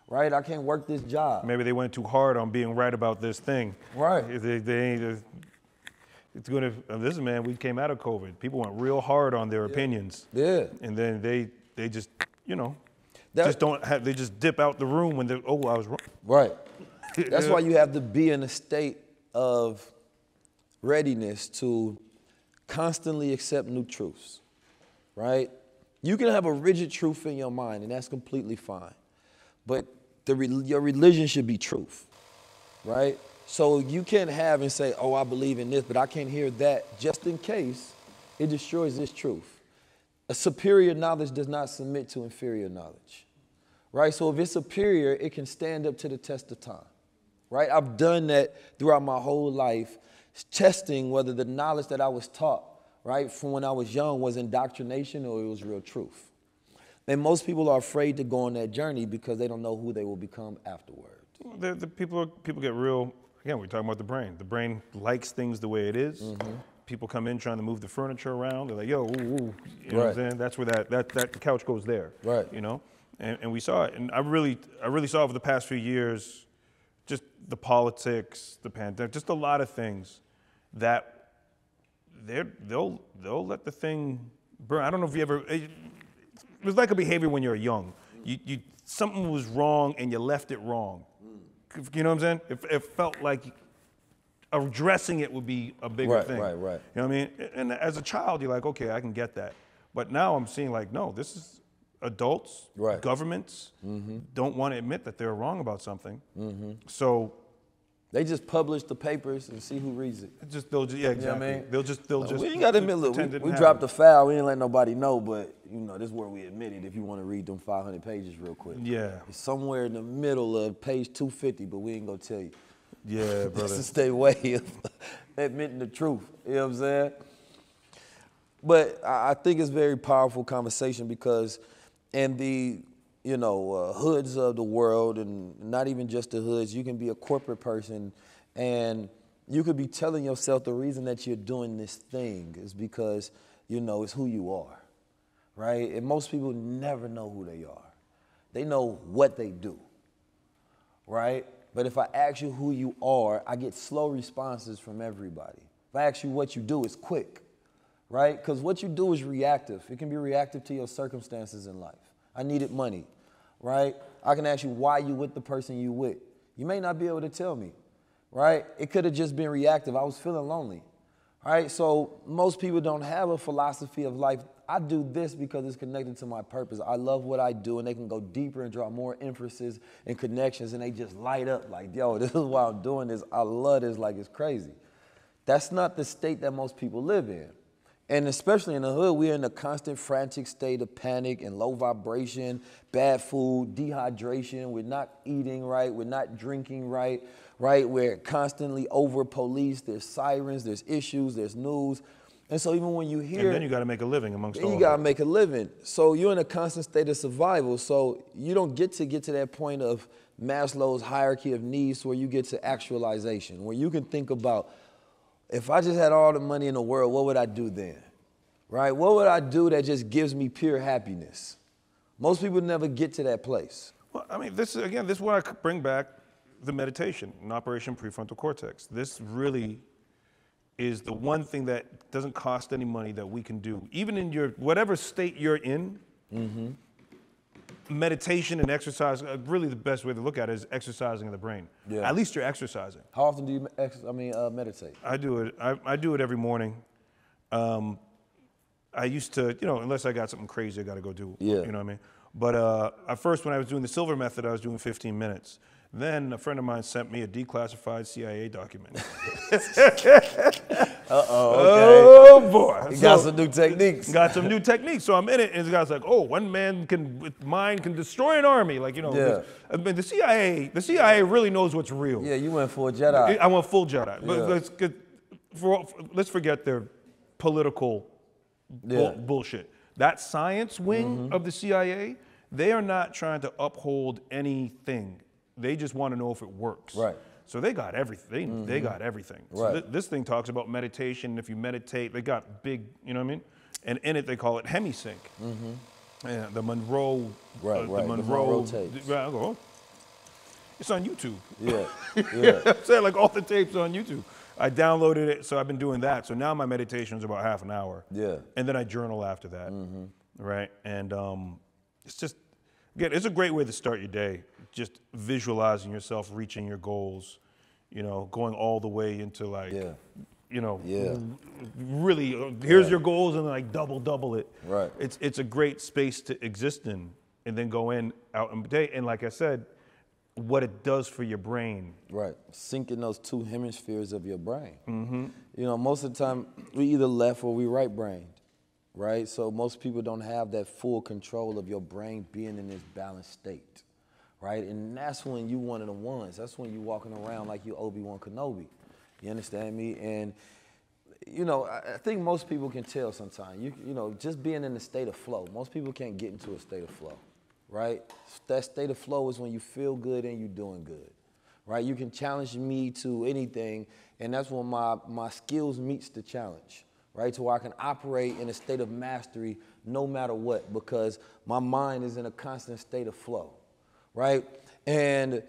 right? I can't work this job. Maybe they went too hard on being right about this thing. Right. It's going to, this man, we came out of COVID. People went real hard on their opinions. Yeah. And then they just, you know, they just dip out the room when they're, oh, I was wrong. Right. That's why you have to be in a state of readiness to constantly accept new truths, right? You can have a rigid truth in your mind, and that's completely fine. But your religion should be truth, right? So you can't have and say, oh, I believe in this, but I can't hear that, just in case it destroys this truth. A superior knowledge does not submit to inferior knowledge, right? So if it's superior, it can stand up to the test of time, right? I've done that throughout my whole life, testing whether the knowledge that I was taught, right, from when I was young was indoctrination or it was real truth. And most people are afraid to go on that journey because they don't know who they will become afterwards. People get real. Again, we're talking about the brain. The brain likes things the way it is. Mm-hmm. People come in trying to move the furniture around. They're like, yo, ooh, ooh. You know what I'm saying? That's where that couch goes there. Right. You know? And we saw it. And I really saw over the past few years, just the politics, the pandemic, just a lot of things that they'll let the thing burn. I don't know if you ever, it was like a behavior when you were young. You something was wrong and you left it wrong. You know what I'm saying? It felt like addressing it would be a bigger thing. Right. You know what I mean? And as a child, you're like, okay, I can get that. But now I'm seeing like, no, this is adults, governments don't want to admit that they're wrong about something. So they just publish the papers and see who reads it. Exactly. You know what I mean? They'll just. We ain't got to admit, look, we dropped the file. We didn't let nobody know, but you know this is where we admit it. If you want to read them 500 pages real quick, it's somewhere in the middle of page 250, but we ain't gonna tell you. Yeah, brother. This is their way of admitting the truth. You know what I'm saying? But I think it's a very powerful conversation because, in the hoods of the world, and not even just the hoods, you can be a corporate person, and you could be telling yourself the reason that you're doing this thing is because it's who you are, right? And most people never know who they are. They know what they do, right? But if I ask you who you are, I get slow responses from everybody. If I ask you what you do, it's quick, right? Because what you do is reactive. It can be reactive to your circumstances in life. I needed money, right? I can ask you why you with the person you with. You may not be able to tell me, right? It could have just been reactive. I was feeling lonely, right? So most people don't have a philosophy of life. I do this because it's connected to my purpose. I love what I do, and they can go deeper and draw more inferences and connections, and they just light up like, yo, this is why I'm doing this. I love this like it's crazy. That's not the state that most people live in. And especially in the hood, we're in a constant frantic state of panic and low vibration, bad food, dehydration. We're not eating right. We're not drinking right, right? We're constantly over policed. There's sirens, there's issues, there's news. And so even when you hear... And then you got to make a living amongst all of them. You got to make a living. So you're in a constant state of survival. So you don't get to that point of Maslow's hierarchy of needs where you get to actualization, where you can think about, if I just had all the money in the world, what would I do then? Right? What would I do that just gives me pure happiness? Most people never get to that place. Well, I mean, this, again, this is where I bring back the meditation and Operation Prefrontal Cortex. This really is the one thing that doesn't cost any money that we can do. Even in your, whatever state you're in, meditation and exercise, really the best way to look at it is exercising the brain. Yeah. At least you're exercising. How often do you meditate? I do it. I do it every morning. I used to, you know, unless I got something crazy I got to go do, you know what I mean? But at first when I was doing the Silva Method, I was doing 15 minutes. Then a friend of mine sent me a declassified CIA document. Oh, okay. Oh, boy. You got some new techniques. Got some new techniques. So I'm in it, and the guy's like, oh, one man can, mind can destroy an army. Like, you know, I mean, the CIA really knows what's real. Yeah, you went full Jedi. I went full Jedi. Yeah. But let's, let's forget their political bullshit. That science wing of the CIA, they are not trying to uphold anything. They just want to know if it works. Right. So they got everything. They got everything. Right. So this thing talks about meditation. If you meditate, they got big, you know what I mean? And in it, they call it hemisync. Yeah, the Monroe. Right, the Monroe tapes. Right, I go, oh, it's on YouTube. Yeah, yeah. I'm saying, like, all the tapes are on YouTube. I downloaded it, so I've been doing that. So now my meditation is about half an hour. Yeah. And then I journal after that. Right? And it's just, again, it's a great way to start your day. Just visualizing yourself reaching your goals, you know, going all the way into, like, you know, really, here's your goals and then, like, double it. Right. It's a great space to exist in and then go in, out in the day. And like I said, what it does for your brain. Right, sinking those two hemispheres of your brain. You know, most of the time, we either left or we right-brained, right? So most people don't have that full control of your brain being in this balanced state. Right? And that's when you one of the ones. That's when you're walking around like you Obi-Wan Kenobi. You understand me? And, you know, I think most people can tell sometimes. You know, just being in a state of flow. Most people can't get into a state of flow, right? That state of flow is when you feel good and you're doing good, right? You can challenge me to anything, and that's when my skills meets the challenge, right? To where I can operate in a state of mastery no matter what, because my mind is in a constant state of flow. Right? And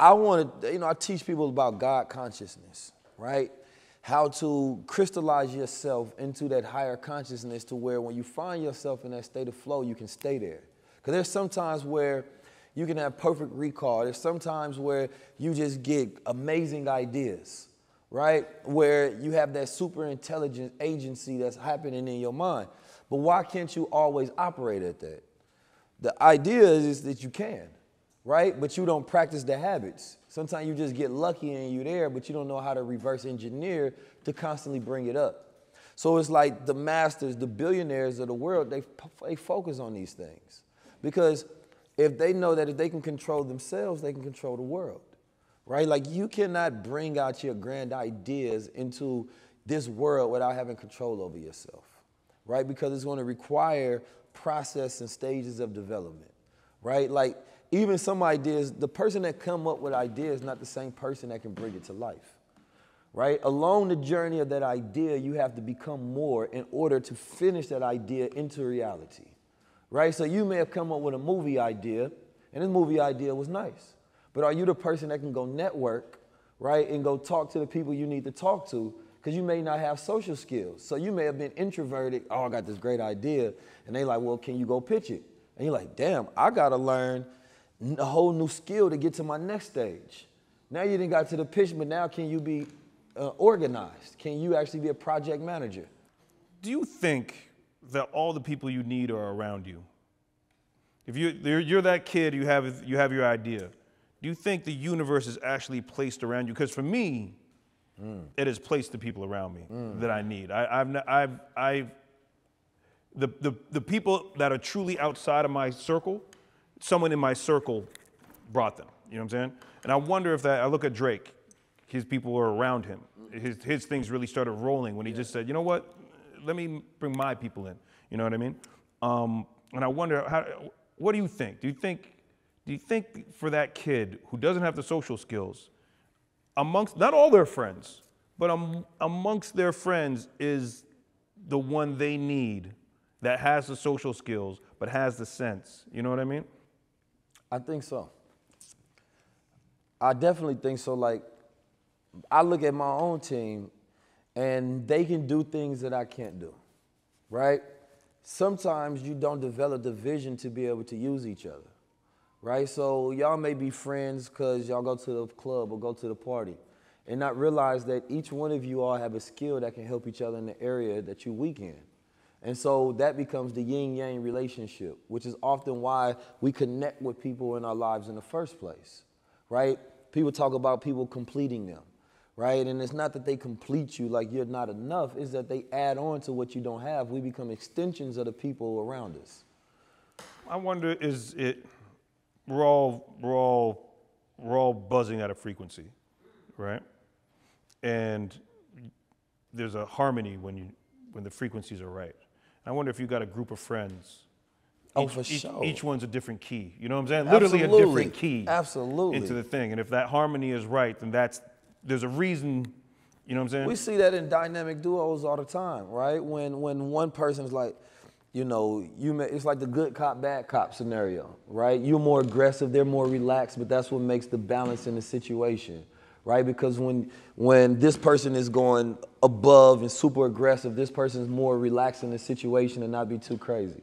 I want to, you know, I teach people about God consciousness, right? How to crystallize yourself into that higher consciousness to where when you find yourself in that state of flow, you can stay there. Because there's sometimes where you can have perfect recall. There's sometimes where you just get amazing ideas, right? Where you have that super intelligent agency that's happening in your mind. But why can't you always operate at that? The idea is that you can. Right? But you don't practice the habits. Sometimes you just get lucky and you're there, but you don't know how to reverse engineer to constantly bring it up. So it's like the masters, the billionaires of the world, they focus on these things. Because if they know that if they can control themselves, they can control the world. Right? Like, you cannot bring out your grand ideas into this world without having control over yourself. Right? Because it's going to require process and stages of development. Right? Like, even some ideas, the person that come up with ideas is not the same person that can bring it to life, right? Along the journey of that idea, you have to become more in order to finish that idea into reality, right? So you may have come up with a movie idea, and this movie idea was nice, but are you the person that can go network, right, and go talk to the people you need to talk to? Because you may not have social skills. So you may have been introverted, oh, I got this great idea, and they like, well, can you go pitch it? And you're like, damn, I got to learn a whole new skill to get to my next stage. Now you didn't got to the pitch, but now can you be organized? Can you actually be a project manager? Do you think that all the people you need are around you? If you're that kid, you have your idea. Do you think the universe is actually placed around you? Because for me, It has placed the people around me that I need. The people that are truly outside of my circle, someone in my circle brought them. You know what I'm saying? And I wonder if that, I look at Drake, his people were around him. His things really started rolling when he just said, you know what, let me bring my people in. You know what I mean? And I wonder, what do you think? Do you think for that kid who doesn't have the social skills, amongst, not all their friends, but amongst their friends is the one they need that has the social skills, but has the sense, you know what I mean? I think so. I definitely think so. Like, I look at my own team and they can do things that I can't do, right? Sometimes you don't develop the vision to be able to use each other, right? So y'all may be friends because y'all go to the club or go to the party and not realize that each one of you all have a skill that can help each other in the area that you're weak in. And so that becomes the yin-yang relationship, which is often why we connect with people in our lives in the first place, right? People talk about people completing them, right? And it's not that they complete you like you're not enough, it's that they add on to what you don't have. We become extensions of the people around us. I wonder, is it, we're all buzzing at a frequency, right? And there's a harmony when the frequencies are right. And I wonder if you got a group of friends. Oh, for sure. Each one's a different key. You know what I'm saying? Absolutely. Literally a different key. Absolutely. Into the thing. And if that harmony is right, then that's, there's a reason, you know what I'm saying? We see that in dynamic duos all the time, right? When one person's like, you know, it's like the good cop, bad cop scenario, right? You're more aggressive, they're more relaxed, but that's what makes the balance in the situation, right? Because when this person is going above and super aggressive, this person's more relaxed in the situation and not be too crazy,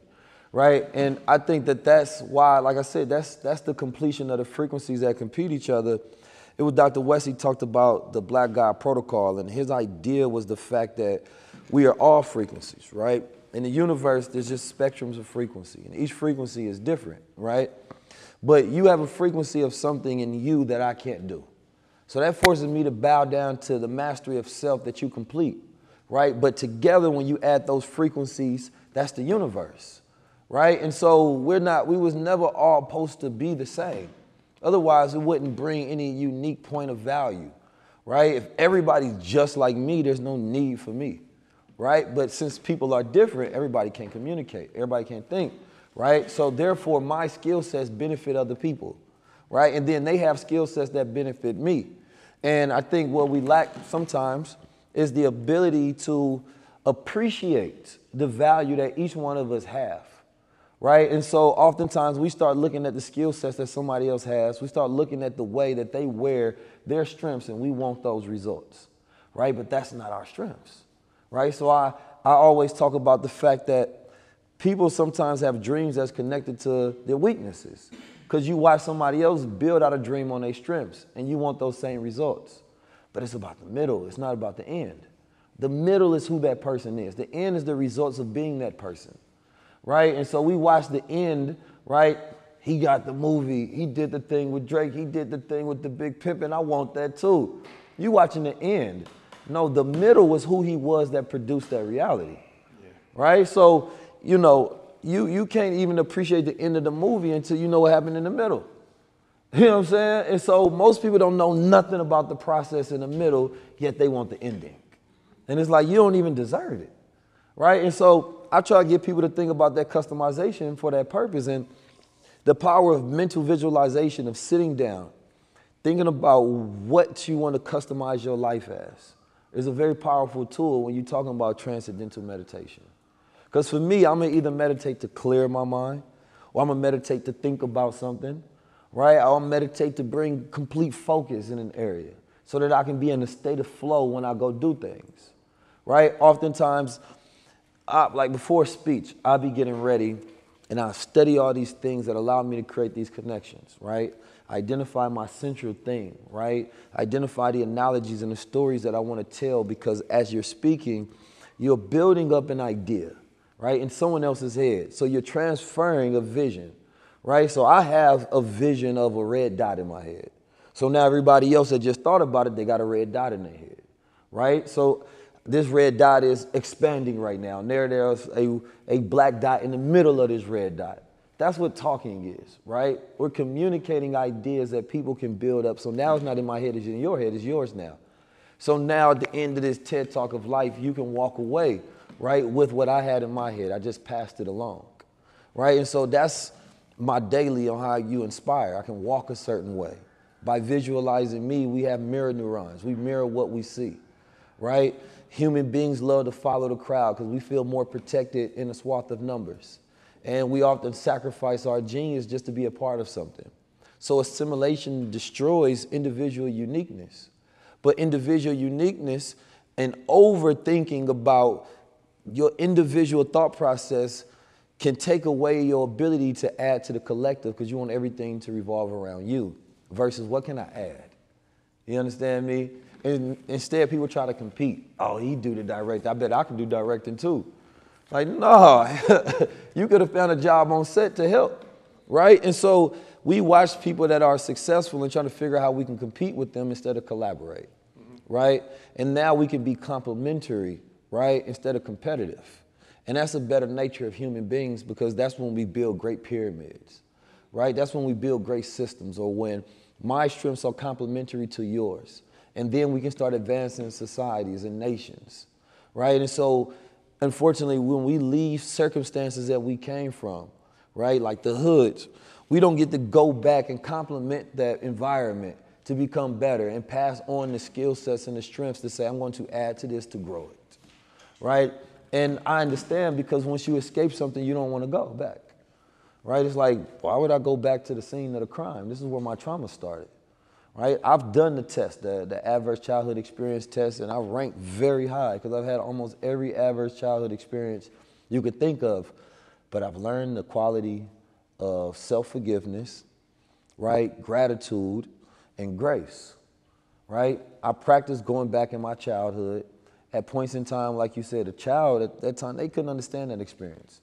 right? And I think that that's why, like I said, that's the completion of the frequencies that compete each other. It was Dr. Wesley talked about the Black God Protocol, and his idea was the fact that we are all frequencies, right? In the universe, there's just spectrums of frequency, and each frequency is different, right? But you have a frequency of something in you that I can't do. So that forces me to bow down to the mastery of self that you complete, right? But together, when you add those frequencies, that's the universe, right? And so we was never all supposed to be the same. Otherwise, it wouldn't bring any unique point of value, right? If everybody's just like me, there's no need for me, right? But since people are different, everybody can communicate, everybody can think, right? So therefore, my skill sets benefit other people, right? And then they have skill sets that benefit me. And I think what we lack sometimes is the ability to appreciate the value that each one of us have. Right? And so oftentimes we start looking at the skill sets that somebody else has. We start looking at the way that they wear their strengths and we want those results. Right? But that's not our strengths. Right? So I always talk about the fact that people sometimes have dreams that's connected to their weaknesses because you watch somebody else build out a dream on their strengths and you want those same results. But it's about the middle. It's not about the end. The middle is who that person is. The end is the results of being that person. Right? And so we watch the end, right? He got the movie. He did the thing with Drake. He did the thing with the Big Pimpin'. I want that too. You watching the end. No, the middle was who he was that produced that reality. Yeah. Right? So, you know, you can't even appreciate the end of the movie until you know what happened in the middle. You know what I'm saying? And so most people don't know nothing about the process in the middle, yet they want the ending. And it's like, you don't even deserve it. Right? And so I try to get people to think about that customization for that purpose and the power of mental visualization, of sitting down, thinking about what you want to customize your life as, is a very powerful tool when you're talking about transcendental meditation. Because for me, I'm going to either meditate to clear my mind, or I'm going to meditate to think about something, right? I'll meditate to bring complete focus in an area so that I can be in a state of flow when I go do things, right? Oftentimes, like before speech, I'll be getting ready and I'll study all these things that allow me to create these connections, right? Identify my central thing, right? Identify the analogies and the stories that I want to tell because as you're speaking, you're building up an idea, right? In someone else's head. So you're transferring a vision, right? So I have a vision of a red dot in my head. So now everybody else that just thought about it, they got a red dot in their head. right? So this red dot is expanding right now. And there's a black dot in the middle of this red dot. That's what talking is, right? We're communicating ideas that people can build up. So now it's not in my head, it's in your head, it's yours now. So now at the end of this TED Talk of life, you can walk away, right, with what I had in my head. I just passed it along, right? And so that's my daily on how you inspire. I can walk a certain way. By visualizing me, we have mirror neurons. We mirror what we see, right? Human beings love to follow the crowd because we feel more protected in a swath of numbers. And we often sacrifice our genius just to be a part of something. So assimilation destroys individual uniqueness. But individual uniqueness and overthinking about your individual thought process can take away your ability to add to the collective because you want everything to revolve around you versus what can I add? You understand me? And instead, people try to compete. Oh, he do the directing. I bet I can do directing too. Like, no, you could have found a job on set to help, right? And so we watch people that are successful and try to figure out how we can compete with them instead of collaborate, right? And now we can be complementary, right, instead of competitive. And that's a better nature of human beings because that's when we build great pyramids, right? That's when we build great systems or when my strengths are complementary to yours. And then we can start advancing societies and nations, right? And so unfortunately, when we leave circumstances that we came from, right, like the hoods, we don't get to go back and complement that environment to become better and pass on the skill sets and the strengths to say, I'm going to add to this to grow it, right? And I understand because once you escape something, you don't want to go back, right? It's like, why would I go back to the scene of the crime? This is where my trauma started, right? I've done the test, the adverse childhood experience test, and I rank very high because I've had almost every adverse childhood experience you could think of. But I've learned the quality of self-forgiveness, right? Gratitude and grace, right? I practiced going back in my childhood. At points in time, like you said, a child at that time, they couldn't understand that experience.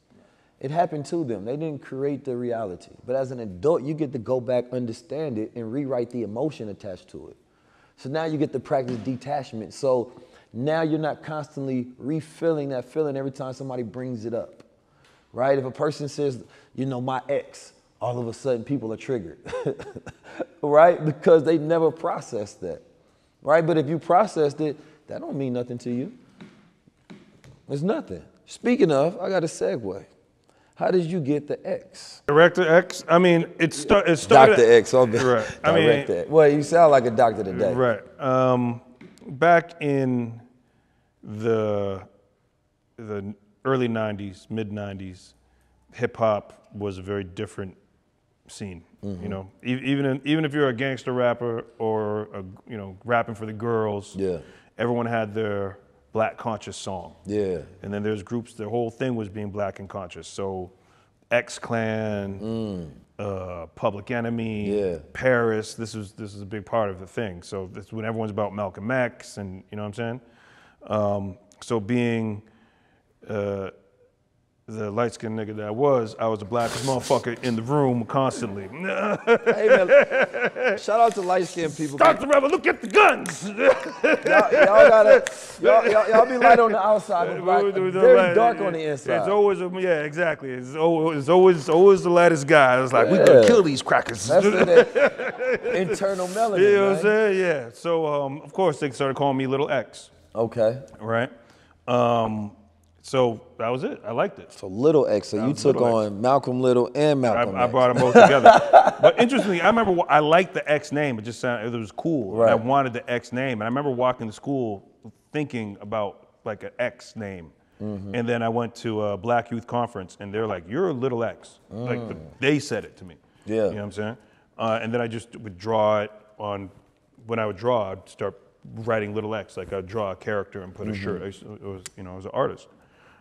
It happened to them. They didn't create the reality. But as an adult, you get to go back, understand it, and rewrite the emotion attached to it. So now you get to practice detachment. So now you're not constantly refilling that feeling every time somebody brings it up, right? If a person says, you know, my ex, all of a sudden people are triggered, right? Because they never processed that, right? But if you processed it, that don't mean nothing to you. It's nothing. Speaking of, I got a segue. How did you get the X? Director X? I mean, it started. Dr. X, I'll be right. I mean, well, you sound like a doctor today. Right. Back in the early 90s, mid 90s, hip hop was a very different scene. Mm-hmm. You know, even if you're a gangster rapper or a, you know, rapping for the girls, yeah. Everyone had their Black conscious song. Yeah. And then there's groups, their whole thing was being Black and conscious. So X-Clan, Public Enemy, yeah. Paris, this is a big part of the thing. So that's when everyone's about Malcolm X and you know what I'm saying? So being the light-skinned nigga that I was the blackest motherfucker in the room constantly. Hey man, shout out to light-skinned people. Stop the rebel, look at the guns! Y'all be light on the outside, but black, very dark on the inside. It's always, yeah, exactly. It's always the lightest guy. It's like, yeah. We gonna kill these crackers. That's that internal melanin, you know what I'm saying? Yeah, so of course they started calling me Little X. Okay. Right? So that was it. I liked it. So Little X. So you took on Malcolm Little and Malcolm X. I brought them both together. But interestingly, I remember I liked the X name. It just sounded, it was cool. Right. And I wanted the X name. And I remember walking to school thinking about like an X name. Mm-hmm. And then I went to a Black youth conference and they're like, you're a Little X. Mm. Like they said it to me. Yeah. You know what I'm saying? And then I just would draw it on, when I would draw, I'd start writing Little X. Like I'd draw a character and put a shirt. I was an artist.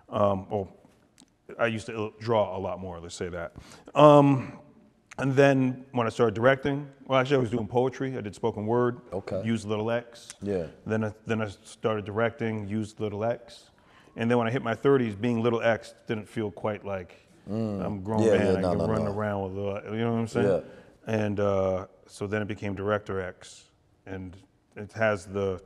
I used to draw a lot more, let's say that. And then when I started directing, well, actually I was doing poetry. I did spoken word, okay. Used Little X. Yeah. Then I started directing, used Little X. And then when I hit my 30s, being Little X didn't feel quite like I'm a grown man. Yeah, I can run around with Little X, you know what I'm saying? Yeah. And so then it became Director X. And it has the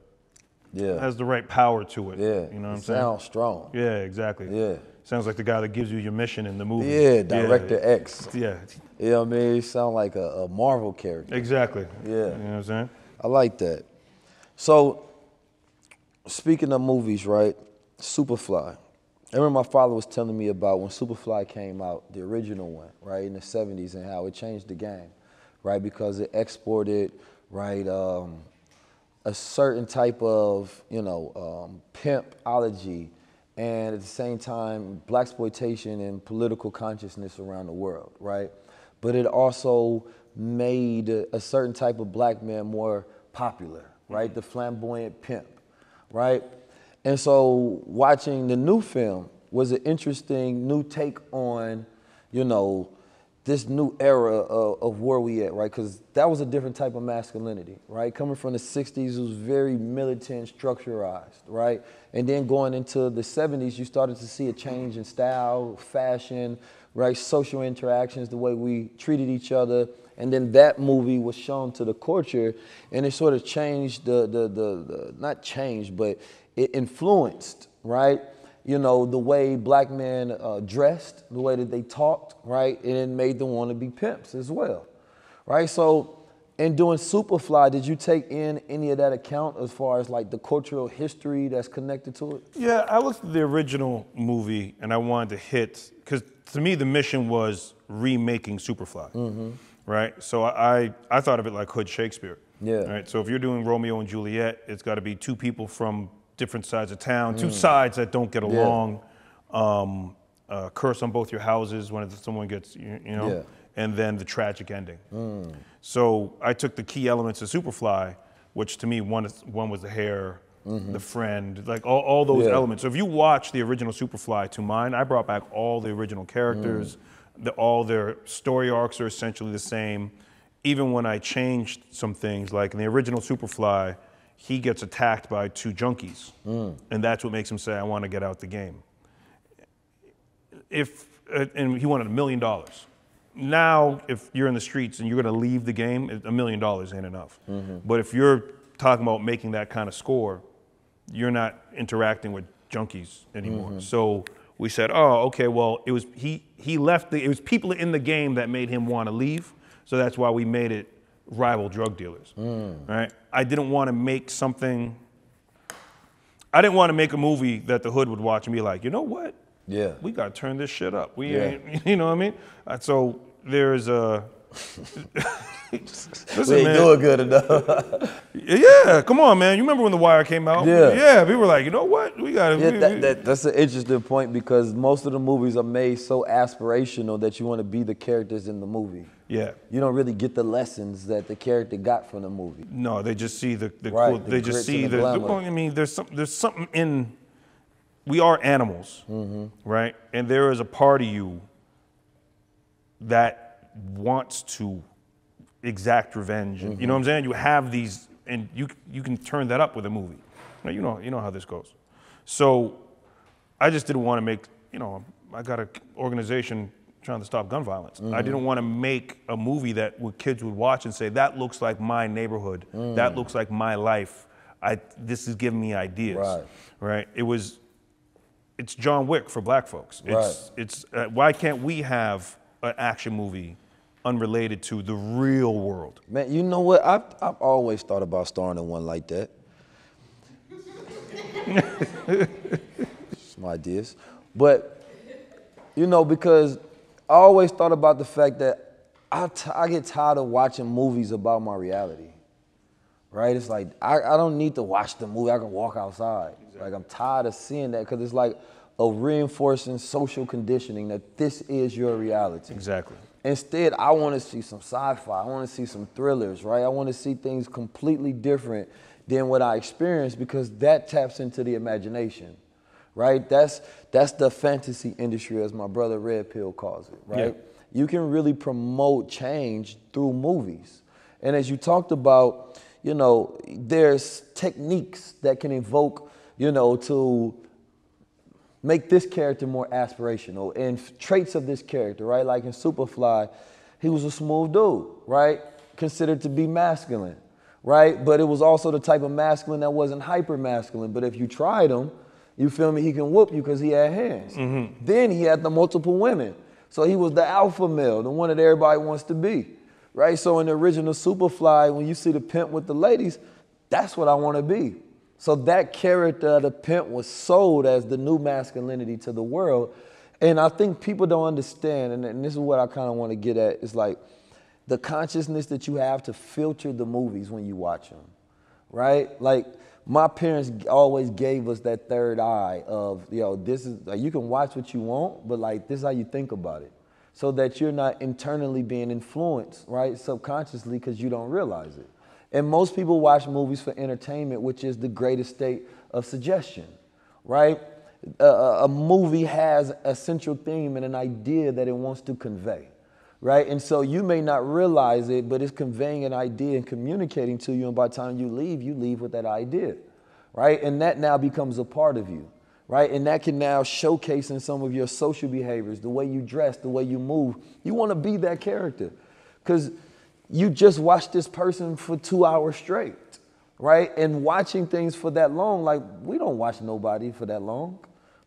yeah. has the right power to it. Yeah. You know what I'm saying? Sounds strong. Yeah, exactly. Yeah. Sounds like the guy that gives you your mission in the movie. Yeah, Director X. Yeah. You know what I mean? He sounds like a Marvel character. Exactly. Yeah. You know what I'm saying? I like that. So, speaking of movies, right? Superfly. I remember my father was telling me about when Superfly came out, the original one, right, in the 70s, and how it changed the game, right, because it exported, right, a certain type of, you know, pimpology, and at the same time, blaxploitation and political consciousness around the world, right? But it also made a certain type of black man more popular, right, the flamboyant pimp, right? And so watching the new film was an interesting new take on, you know, this new era of where we at, right? Because that was a different type of masculinity, right? Coming from the 60s, it was very militant, structurized, right? And then going into the 70s, you started to see a change in style, fashion, right? Social interactions, the way we treated each other. And then that movie was shown to the culture, and it sort of changed the not changed, but it influenced, right, you know, the way black men dressed, the way that they talked, right, and it made them want to be pimps as well, right? So in doing Superfly, did you take in any of that account as far as like the cultural history that's connected to it? Yeah, I looked at the original movie and I wanted to hit, because to me the mission was remaking Superfly, right? So I thought of it like Hood Shakespeare, right? So if you're doing Romeo and Juliet, it's got to be two people from different sides of town, two sides that don't get along, curse on both your houses when someone gets, you know, and then the tragic ending. So I took the key elements of Superfly, which to me, one was the hair, the friend, like all those elements. So if you watch the original Superfly to mine, I brought back all the original characters, all their story arcs are essentially the same. Even when I changed some things, like in the original Superfly, he gets attacked by two junkies. And that's what makes him say, I want to get out the game. And he wanted $1 million. Now, if you're in the streets and you're going to leave the game, $1 million ain't enough. But if you're talking about making that kind of score, you're not interacting with junkies anymore. So we said, oh, okay, well, it was he left, it was people in the game that made him want to leave. So that's why we made it rival drug dealers, right? I didn't want to make something, I didn't want to make a movie that the hood would watch and be like, you know what? Yeah. We got to turn this shit up. We ain't, you know what I mean? So there's a, listen, we ain't doing good enough. Yeah, come on, man. You remember when The Wire came out? Yeah. Yeah, we were like, you know what? We got to. Yeah, that's an interesting point, because most of the movies are made so aspirational that you want to be the characters in the movie. Yeah. You don't really get the lessons that the character got from the movie. No, they just see the right, cool, they just see the I mean, there's something in, we are animals, right? And there is a part of you that wants to exact revenge. You know what I'm saying? You have these, and you can turn that up with a movie. Now, you know how this goes. So I just didn't want to make, you know, I got an organization trying to stop gun violence. I didn't want to make a movie that kids would watch and say, that looks like my neighborhood. That looks like my life. This is giving me ideas, right? It's John Wick for black folks. Right. It's why can't we have an action movie unrelated to the real world? Man, you know what? I've always thought about starring in one like that. Some ideas. But, you know, because I always thought about the fact that I get tired of watching movies about my reality, right? It's like, I don't need to watch the movie. I can walk outside. Exactly. Like, I'm tired of seeing that, because it's like a reinforcing social conditioning that this is your reality. Exactly. Instead, I want to see some sci-fi. I want to see some thrillers, right? I want to see things completely different than what I experienced, because that taps into the imagination, right? That's the fantasy industry, as my brother Red Pill calls it, right? Yeah. You can really promote change through movies. And as you talked about, you know, there's techniques that can evoke, you know, to make this character more aspirational, and traits of this character, right? Like in Superfly, he was a smooth dude, right? Considered to be masculine, right? But it was also the type of masculine that wasn't hyper-masculine. But if you tried him, you feel me, he can whoop you because he had hands. Mm-hmm. Then he had the multiple women. So he was the alpha male, the one that everybody wants to be, right? So in the original Superfly, when you see the pimp with the ladies, that's what I want to be. So that character of the pimp was sold as the new masculinity to the world. And I think people don't understand, and this is what I kind of want to get at, is like the consciousness that you have to filter the movies when you watch them, right? Like my parents always gave us that third eye of, you know, this is, like, you can watch what you want, but like this is how you think about it. So that you're not internally being influenced, right, subconsciously, because you don't realize it. And most people watch movies for entertainment, which is the greatest state of suggestion, right? A movie has a central theme and an idea that it wants to convey, right? And so you may not realize it, but it's conveying an idea and communicating to you, and by the time you leave with that idea, right? And that now becomes a part of you, right? And that can now showcase in some of your social behaviors, the way you dress, the way you move. You want to be that character because you just watched this person for 2 hours straight, right? And watching things for that long, like we don't watch nobody for that long,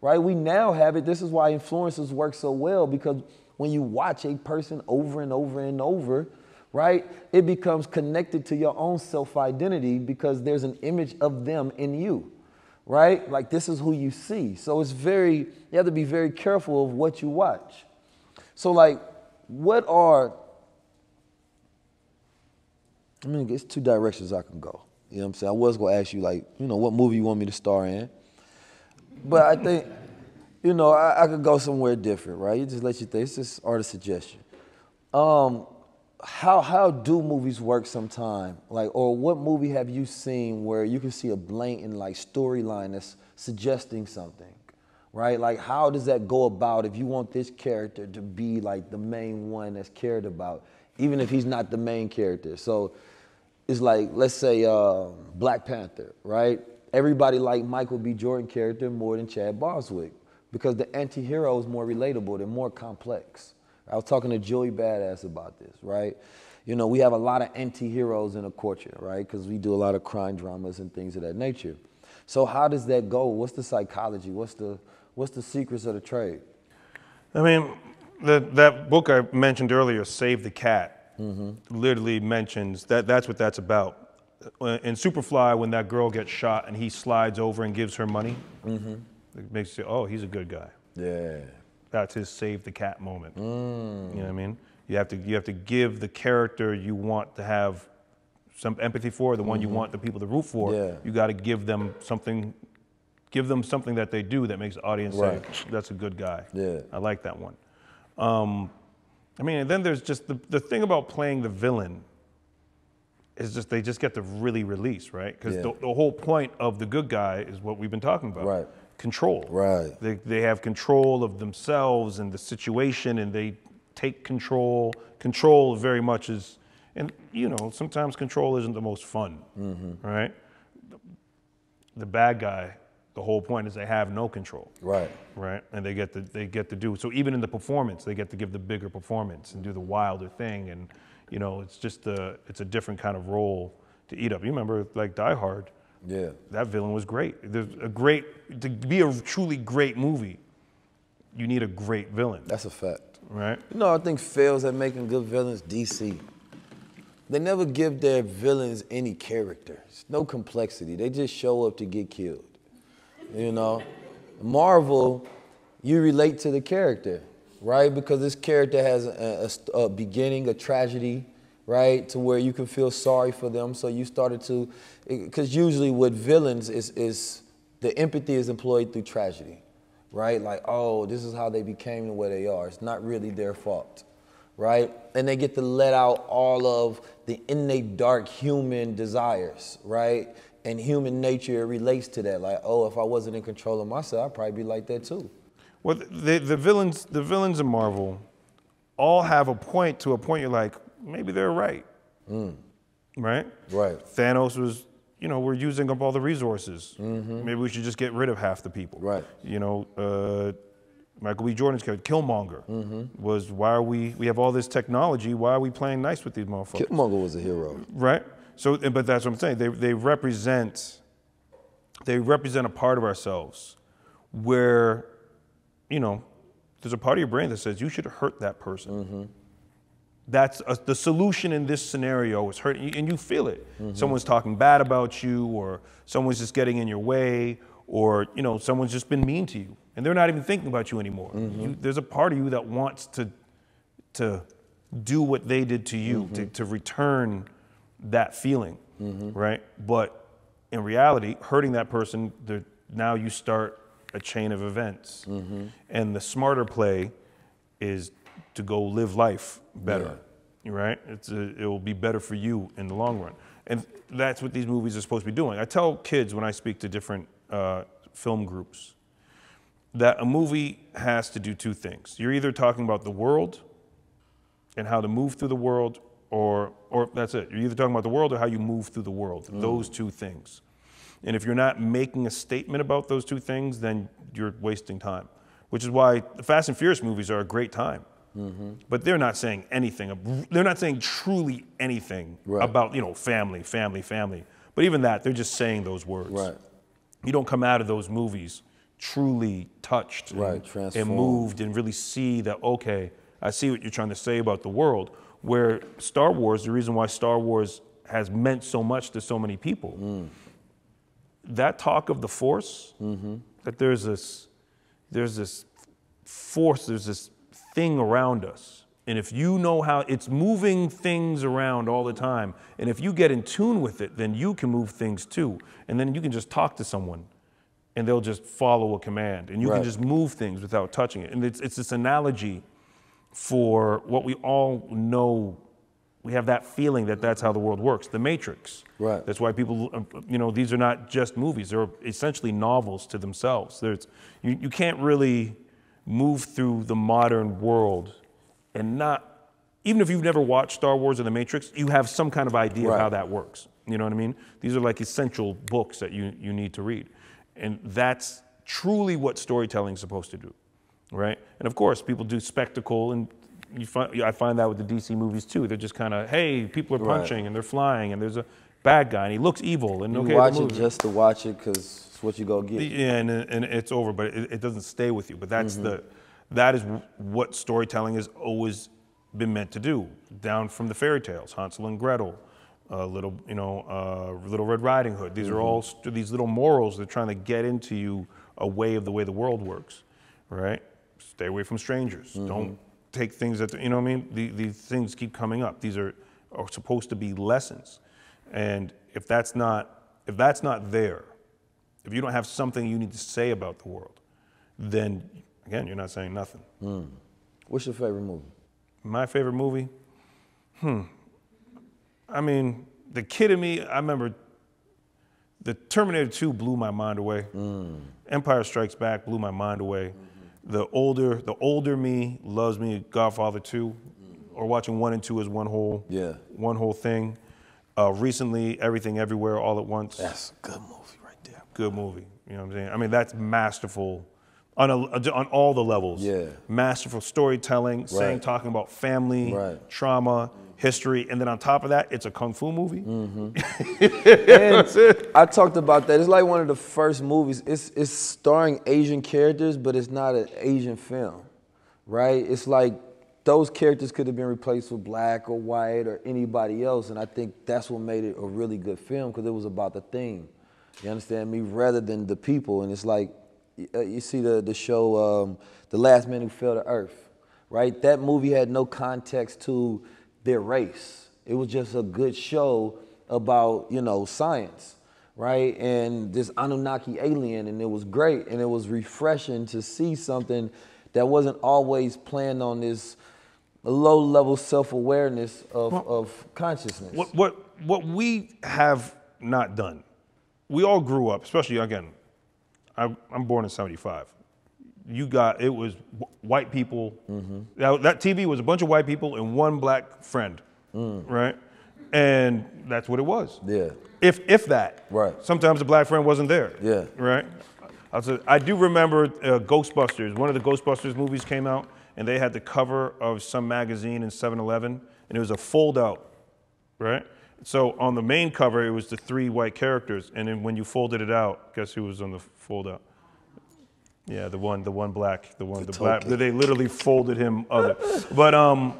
right? We now have it. This is why influencers work so well, because when you watch a person over and over and over, right, it becomes connected to your own self-identity because there's an image of them in you, right? Like this is who you see. So it's very, you have to be very careful of what you watch. So like what are, I mean, it's two directions I can go. You know what I'm saying? I was going to ask you, like, you know, what movie you want me to star in. But I think, you know, I could go somewhere different, right? You just let you think. It's just artist suggestion. How do movies work sometime? Like, or what movie have you seen where you can see a blatant, like, storyline that's suggesting something, right? Like, how does that go about if you want this character to be, like, the main one that's cared about, even if he's not the main character? So it's like, let's say Black Panther, right? Everybody liked Michael B. Jordan character more than Chad Boswick because the anti-hero is more relatable, they're more complex. I was talking to Joey Badass about this, right? You know, we have a lot of anti-heroes in a culture, right? Because we do a lot of crime dramas and things of that nature. So how does that go? What's the psychology? What's the secrets of the trade? I mean, that book I mentioned earlier, Save the Cat, mm-hmm. literally mentions that that's what that's about. In Superfly, when that girl gets shot and he slides over and gives her money, mm-hmm. it makes you, oh, he's a good guy. Yeah. That's his save the cat moment. Mm. You know what I mean? You have to give the character you want to have some empathy for, the one mm-hmm. you want the people to root for. Yeah. You got to give them something that they do that makes the audience right. say, that's a good guy. Yeah. I like that one. I mean, and then there's just the thing about playing the villain is just they just get to really release, right? Because yeah. the whole point of the good guy is what we've been talking about. Right. Control. Right. They have control of themselves and the situation, and they take control. Control very much is, and you know, sometimes control isn't the most fun, mm-hmm. right? The bad guy, the whole point is they have no control. Right. Right. And they get to do, so even in the performance, they get to give the bigger performance and do the wilder thing. And, you know, it's just it's a different kind of role to eat up. You remember like Die Hard. Yeah. That villain was great. There's to be a truly great movie, you need a great villain. That's a fact. Right. You know, I think fails at making good villains, DC. They never give their villains any characters, no complexity. They just show up to get killed. You know, Marvel, you relate to the character, right? Because this character has a beginning, a tragedy, right? To where you can feel sorry for them. So you started to, because usually with villains is the empathy is employed through tragedy, right? Like, oh, this is how they became the way they are. It's not really their fault, right? And they get to let out all of the innate dark human desires, right? And human nature relates to that. Like, oh, if I wasn't in control of myself, I'd probably be like that too. Well, the villains in Marvel all have a point. To a point, you're like, maybe they're right, right? Right. Thanos was, you know, we're using up all the resources. Mm-hmm. Maybe we should just get rid of half the people. Right. You know, Michael B. Jordan's character, Killmonger, mm-hmm. was why are we have all this technology? Why are we playing nice with these motherfuckers? Killmonger was a hero. Right. So, but that's what I'm saying. They represent a part of ourselves where, you know, there's a part of your brain that says you should hurt that person. Mm-hmm. That's the solution in this scenario is hurt, and you feel it. Mm-hmm. Someone's talking bad about you, or someone's just getting in your way, or you know, someone's just been mean to you, and they're not even thinking about you anymore. Mm-hmm. There's a part of you that wants to do what they did to you, mm-hmm. to return that feeling, mm-hmm. right? But in reality, hurting that person, now you start a chain of events. Mm-hmm. And the smarter play is to go live life better, yeah. right? It will be better for you in the long run. And that's what these movies are supposed to be doing. I tell kids when I speak to different film groups that a movie has to do two things. You're either talking about the world and how to move through the world, or that's it. You're either talking about the world or how you move through the world, mm. those two things. And if you're not making a statement about those two things, then you're wasting time, which is why the Fast and Furious movies are a great time. Mm-hmm. But they're not saying anything. They're not saying truly anything right. about, you know, family, family, family. But even that, they're just saying those words. Right. You don't come out of those movies truly touched right. and moved and really see that, okay, I see what you're trying to say about the world. Where Star Wars, the reason why Star Wars has meant so much to so many people, mm. that talk of the Force, mm-hmm. that there's this force, there's this thing around us. And if you know how it's moving things around all the time, and if you get in tune with it, then you can move things too. And then you can just talk to someone and they'll just follow a command and you right. can just move things without touching it. And it's this analogy for what we all know. We have that feeling that that's how the world works. The Matrix. Right. That's why people, you know, these are not just movies. They're essentially novels to themselves. You can't really move through the modern world and not, even if you've never watched Star Wars or The Matrix, you have some kind of idea right. of how that works. You know what I mean? These are like essential books that you need to read. And that's truly what storytelling's supposed to do, right? And of course, people do spectacle and I find that with the DC movies too. They're just kind of, hey, people are punching right. and they're flying and there's a bad guy and he looks evil. And you watch it just to watch it because it's what you go get. Yeah, and it's over, but it doesn't stay with you. But that's mm-hmm. that is what storytelling has always been meant to do. Down from the fairy tales, Hansel and Gretel, Little Red Riding Hood. These mm-hmm. are all these little morals. They're trying to get into you a way of the way the world works, right? Stay away from strangers. Mm-hmm. Don't take things that, you know what I mean? These things keep coming up. These are supposed to be lessons. And if that's not there, if you don't have something you need to say about the world, then again, you're not saying nothing. Mm. What's your favorite movie? My favorite movie? I mean, the kid in me, I remember the Terminator 2 blew my mind away. Mm. Empire Strikes Back blew my mind away. The older me loves me, Godfather 2, or watching 1 and 2 as one whole thing. Recently, Everything Everywhere All at Once. That's a good movie right there. Good movie, you know what I'm saying? I mean, that's masterful on all the levels. Yeah. Masterful storytelling, right. Talking about family, right. trauma, history, and then on top of that, it's a kung fu movie. Mm-hmm. And I talked about that. It's like one of the first movies. It's starring Asian characters, but it's not an Asian film, right? It's like those characters could have been replaced with black or white or anybody else, and I think that's what made it a really good film because it was about the theme. You understand me? Rather than the people, and it's like you see the show, The Last Man Who Fell to Earth, right? That movie had no context to their race. It was just a good show about, you know, science, right? And this Anunnaki alien, and it was great, and it was refreshing to see something that wasn't always playing on this low-level self-awareness of consciousness. What we have not done, we all grew up, especially, again, I'm born in 75. It was white people. Mm-hmm. That TV was a bunch of white people and one black friend, right? And that's what it was. Yeah. If that. Right. Sometimes the black friend wasn't there. Yeah. Right? I do remember Ghostbusters. One of the Ghostbusters movies came out and they had the cover of some magazine in 7-Eleven and it was a fold out, right? So on the main cover, it was the three white characters, and then when you folded it out, guess who was on the fold out? Yeah, the one black, the black. They literally folded him other. But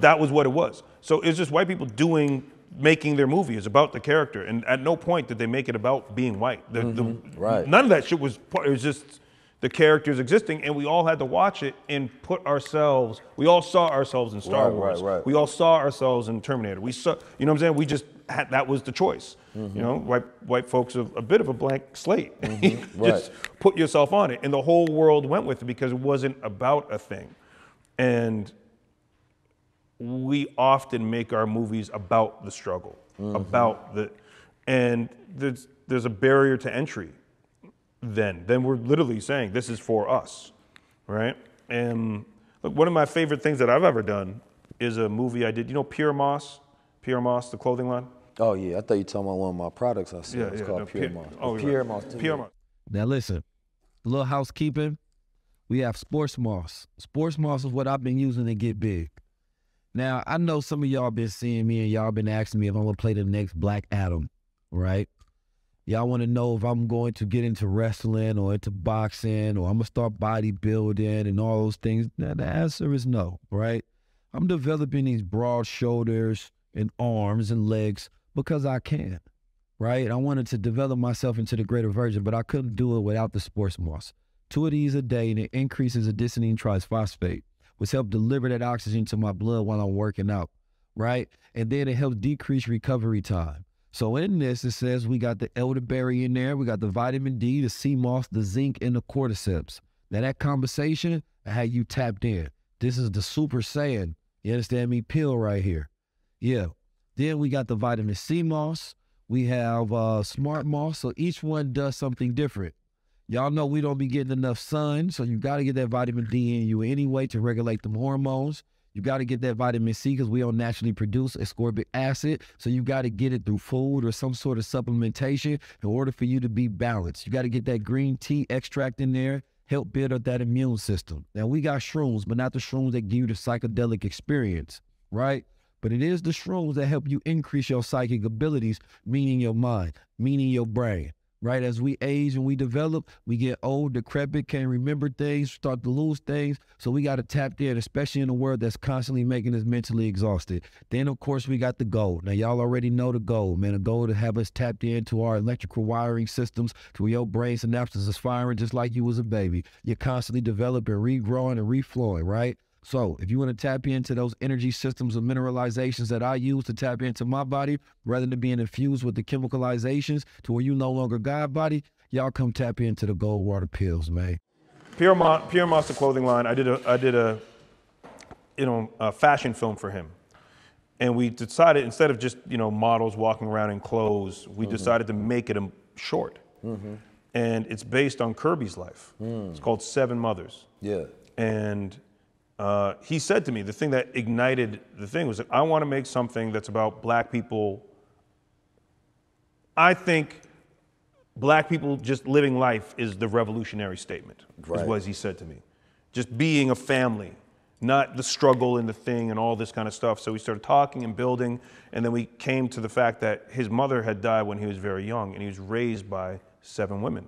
that was what it was. So it's just white people making their movie. It's about the character, and at no point did they make it about being white. Right. None of that shit was. It was just the characters existing, and we all had to watch it and put ourselves. We all saw ourselves in Star Wars. Right. We all saw ourselves in Terminator. We saw. You know what I'm saying? We just had. That was the choice. You know, white folks have a bit of a blank slate. Just put yourself on it, and the whole world went with it because it wasn't about a thing, and we often make our movies about the struggle, about the, and there's a barrier to entry. Then we're literally saying this is for us, right? And look, one of my favorite things that I've ever done is a movie I did. You know, Pure Moss, the clothing line. Oh yeah, I thought you were talking about one of my products. I said it's called Pure Moss. Oh, Pure Moss. Now listen, a little housekeeping. We have Sports Moss. Sports Moss is what I've been using to get big. Now, I know some of y'all been seeing me and y'all been asking me if I'm going to play the next Black Adam, right? Y'all want to know if I'm going to get into wrestling or into boxing or I'm going to start bodybuilding and all those things. Now, the answer is no, right? I'm developing these broad shoulders and arms and legs because I can, right? I wanted to develop myself into the greater version, but I couldn't do it without the Sports Moss. 2 of these a day, and it increases adenosine triphosphate, which helps deliver that oxygen to my blood while I'm working out, right? And then it helps decrease recovery time. So in this, it says we got the elderberry in there, we got the vitamin D, the sea moss, the zinc, and the cordyceps. Now that conversation, I had you tapped in. This is the super saiyan, you understand me, pill right here. Yeah. Then we got the vitamin C moss. We have smart moss, so each one does something different. Y'all know we don't be getting enough sun, so you got to get that vitamin D in you anyway to regulate them hormones. You got to get that vitamin C because we don't naturally produce ascorbic acid, so you got to get it through food or some sort of supplementation in order for you to be balanced. You got to get that green tea extract in there, help build up that immune system. Now, we got shrooms, but not the shrooms that give you the psychedelic experience, right? But it is the shrooms that help you increase your psychic abilities, meaning your mind, meaning your brain. Right, as we age and we develop, we get old, decrepit, can't remember things, start to lose things. So we got to tap in, especially in a world that's constantly making us mentally exhausted. Then, of course, we got the gold. Now, y'all already know the gold, man. The gold to have us tapped into our electrical wiring systems, to where your brain synapses is firing just like you was a baby. You're constantly developing, regrowing, and reflowing, right? So if you want to tap into those energy systems and mineralizations that I use to tap into my body, rather than being infused with the chemicalizations to where you no longer God body, y'all come tap into the gold water pills, man. Pure Moss, the clothing line. I did a a fashion film for him, and we decided instead of just models walking around in clothes, we decided to make it a short, and it's based on Kirby's life. It's called 7 Mothers. Yeah, and he said to me, the thing that ignited the thing was that I want to make something that's about black people. I think black people just living life is the revolutionary statement, is what he said to me. Just being a family, not the struggle and the thing and all this kind of stuff. So we started talking and building, and then we came to the fact that his mother had died when he was very young, and he was raised by 7 women.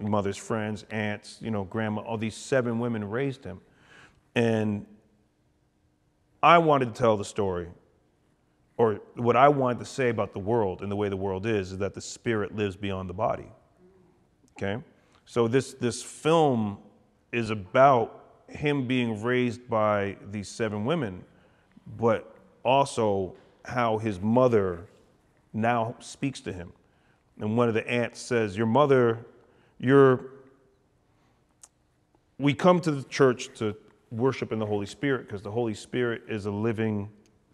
Mother's friends, aunts, grandma, all these 7 women raised him. And I wanted to tell the story, or what I wanted to say about the world and the way the world is that the spirit lives beyond the body, okay? So this film is about him being raised by these 7 women, but also how his mother now speaks to him. And one of the aunts says, your mother, we come to the church to worship in the Holy Spirit because the Holy Spirit is a living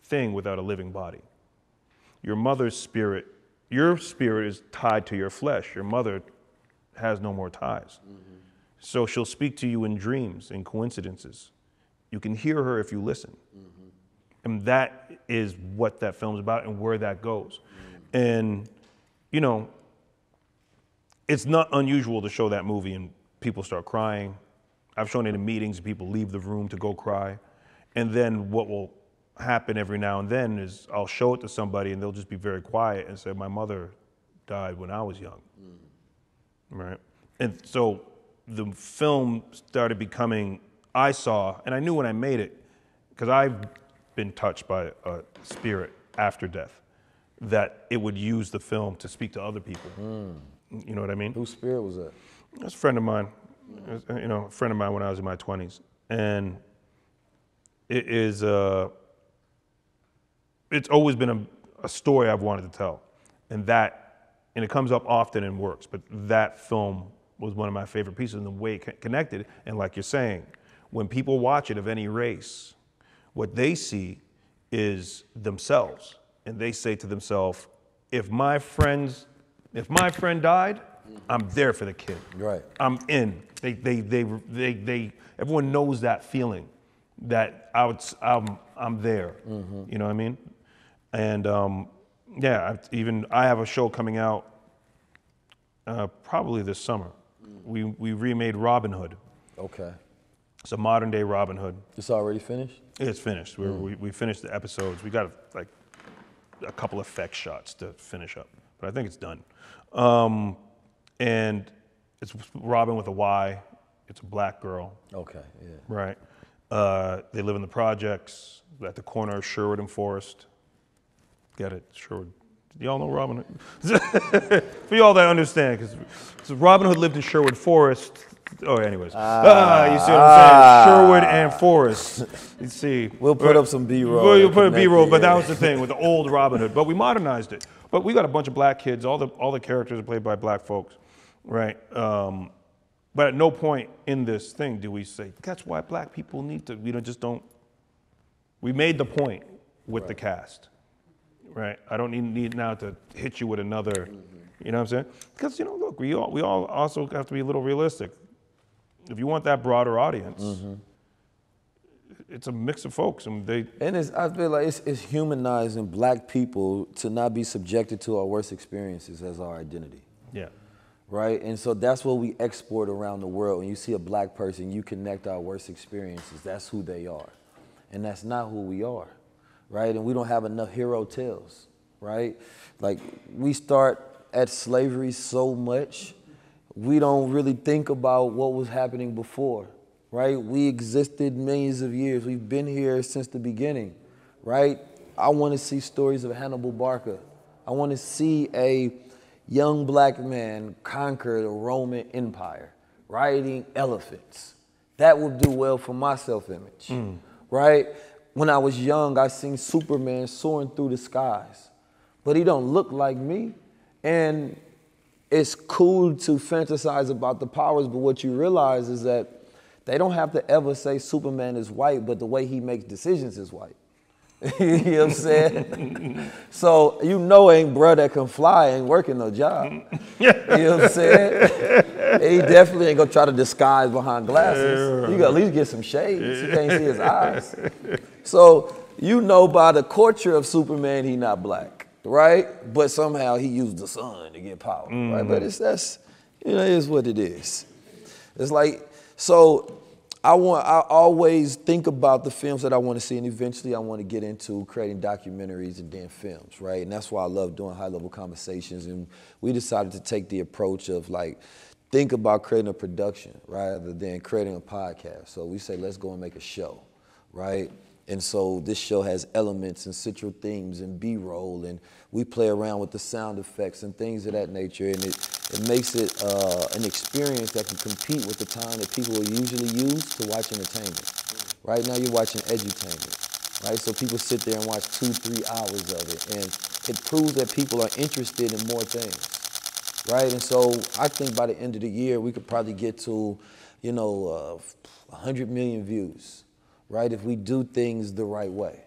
thing without a living body. Your mother's spirit, your spirit is tied to your flesh. Your mother has no more ties. So she'll speak to you in dreams and coincidences. You can hear her if you listen. And that is what that film's about and where that goes. And, it's not unusual to show that movie and people start crying. I've shown it in meetings, people leave the room to go cry. And then what will happen every now and then is I'll show it to somebody and they'll just be very quiet and say, my mother died when I was young, right? And so the film started becoming, I saw, and I knew when I made it, because I've been touched by a spirit after death, that it would use the film to speak to other people. You know what I mean? Whose spirit was that? That's a friend of mine, you know, a friend of mine when I was in my 20s. And it is, it's always been a story I've wanted to tell. And that, and it comes up often in works, but that film was one of my favorite pieces in the way it connected. And like you're saying, when people watch it of any race, what they see is themselves. And they say to themselves, if my friend died, I'm there for the kid. Right. I'm in. Everyone knows that feeling, that I'm there. You know what I mean? And yeah, I have a show coming out probably this summer. We remade Robin Hood. Okay. It's a modern day Robin Hood. It's already finished? It's finished. We finished the episodes. We got like a couple effect shots to finish up, but I think it's done. And it's Robin with a Y. It's a black girl. Okay, yeah. Right. They live in the projects at the corner of Sherwood and Forest. Get it, Sherwood. Y'all know Robin Hood? For y'all that understand, because so Robin Hood lived in Sherwood Forest. Oh, anyways. You see what I'm saying? Sherwood and Forest. You see. We'll put up some B-roll. We'll put a B-roll, but that was the thing with the old Robin Hood. But we modernized it. But we got a bunch of black kids. All the characters are played by black folks, right? But at no point in this thing do we say, that's why black people need to, we made the point with the cast, right? I don't need now to hit you with another, you know what I'm saying? Because, you know, look, we all also have to be a little realistic. If you want that broader audience, it's a mix of folks. I feel like it's humanizing black people to not be subjected to our worst experiences as our identity. Yeah. Right? And so that's what we export around the world. When you see a black person, you connect our worst experiences. That's who they are. And that's not who we are. Right? And we don't have enough hero tales. Right? Like, we start at slavery so much, we don't really think about what was happening before, right? We existed millions of years. We've been here since the beginning, right? I want to see stories of Hannibal Barca. I want to see a young black man conquer the Roman Empire, riding elephants. That would do well for my self-image, right? When I was young, I seen Superman soaring through the skies, but he don't look like me. And it's cool to fantasize about the powers, but what you realize is that they don't have to ever say Superman is white, but the way he makes decisions is white. You know what I'm saying? So you know ain't bro that can fly ain't working no job. You know what I'm saying? And he definitely ain't gonna try to disguise behind glasses. You gotta at least get some shades. You can't see his eyes. So you know by the culture of Superman, he not black. Right? But somehow he used the sun to get power, right? But it is what it is. It's like, so I always think about the films that I want to see, and eventually I want to get into creating documentaries and then films, right? And that's why I love doing High Level Conversations, and we decided to take the approach of like, think about creating a production rather than creating a podcast. So we say, let's go and make a show, right? And so this show has elements and central themes and B-roll, and we play around with the sound effects and things of that nature, and it makes it an experience that can compete with the time that people will usually use to watch entertainment. Right now you're watching edutainment, right? So people sit there and watch 2-3 hours of it, and it proves that people are interested in more things, right? And so I think by the end of the year, we could probably get to, 100 million views. Right, if we do things the right way,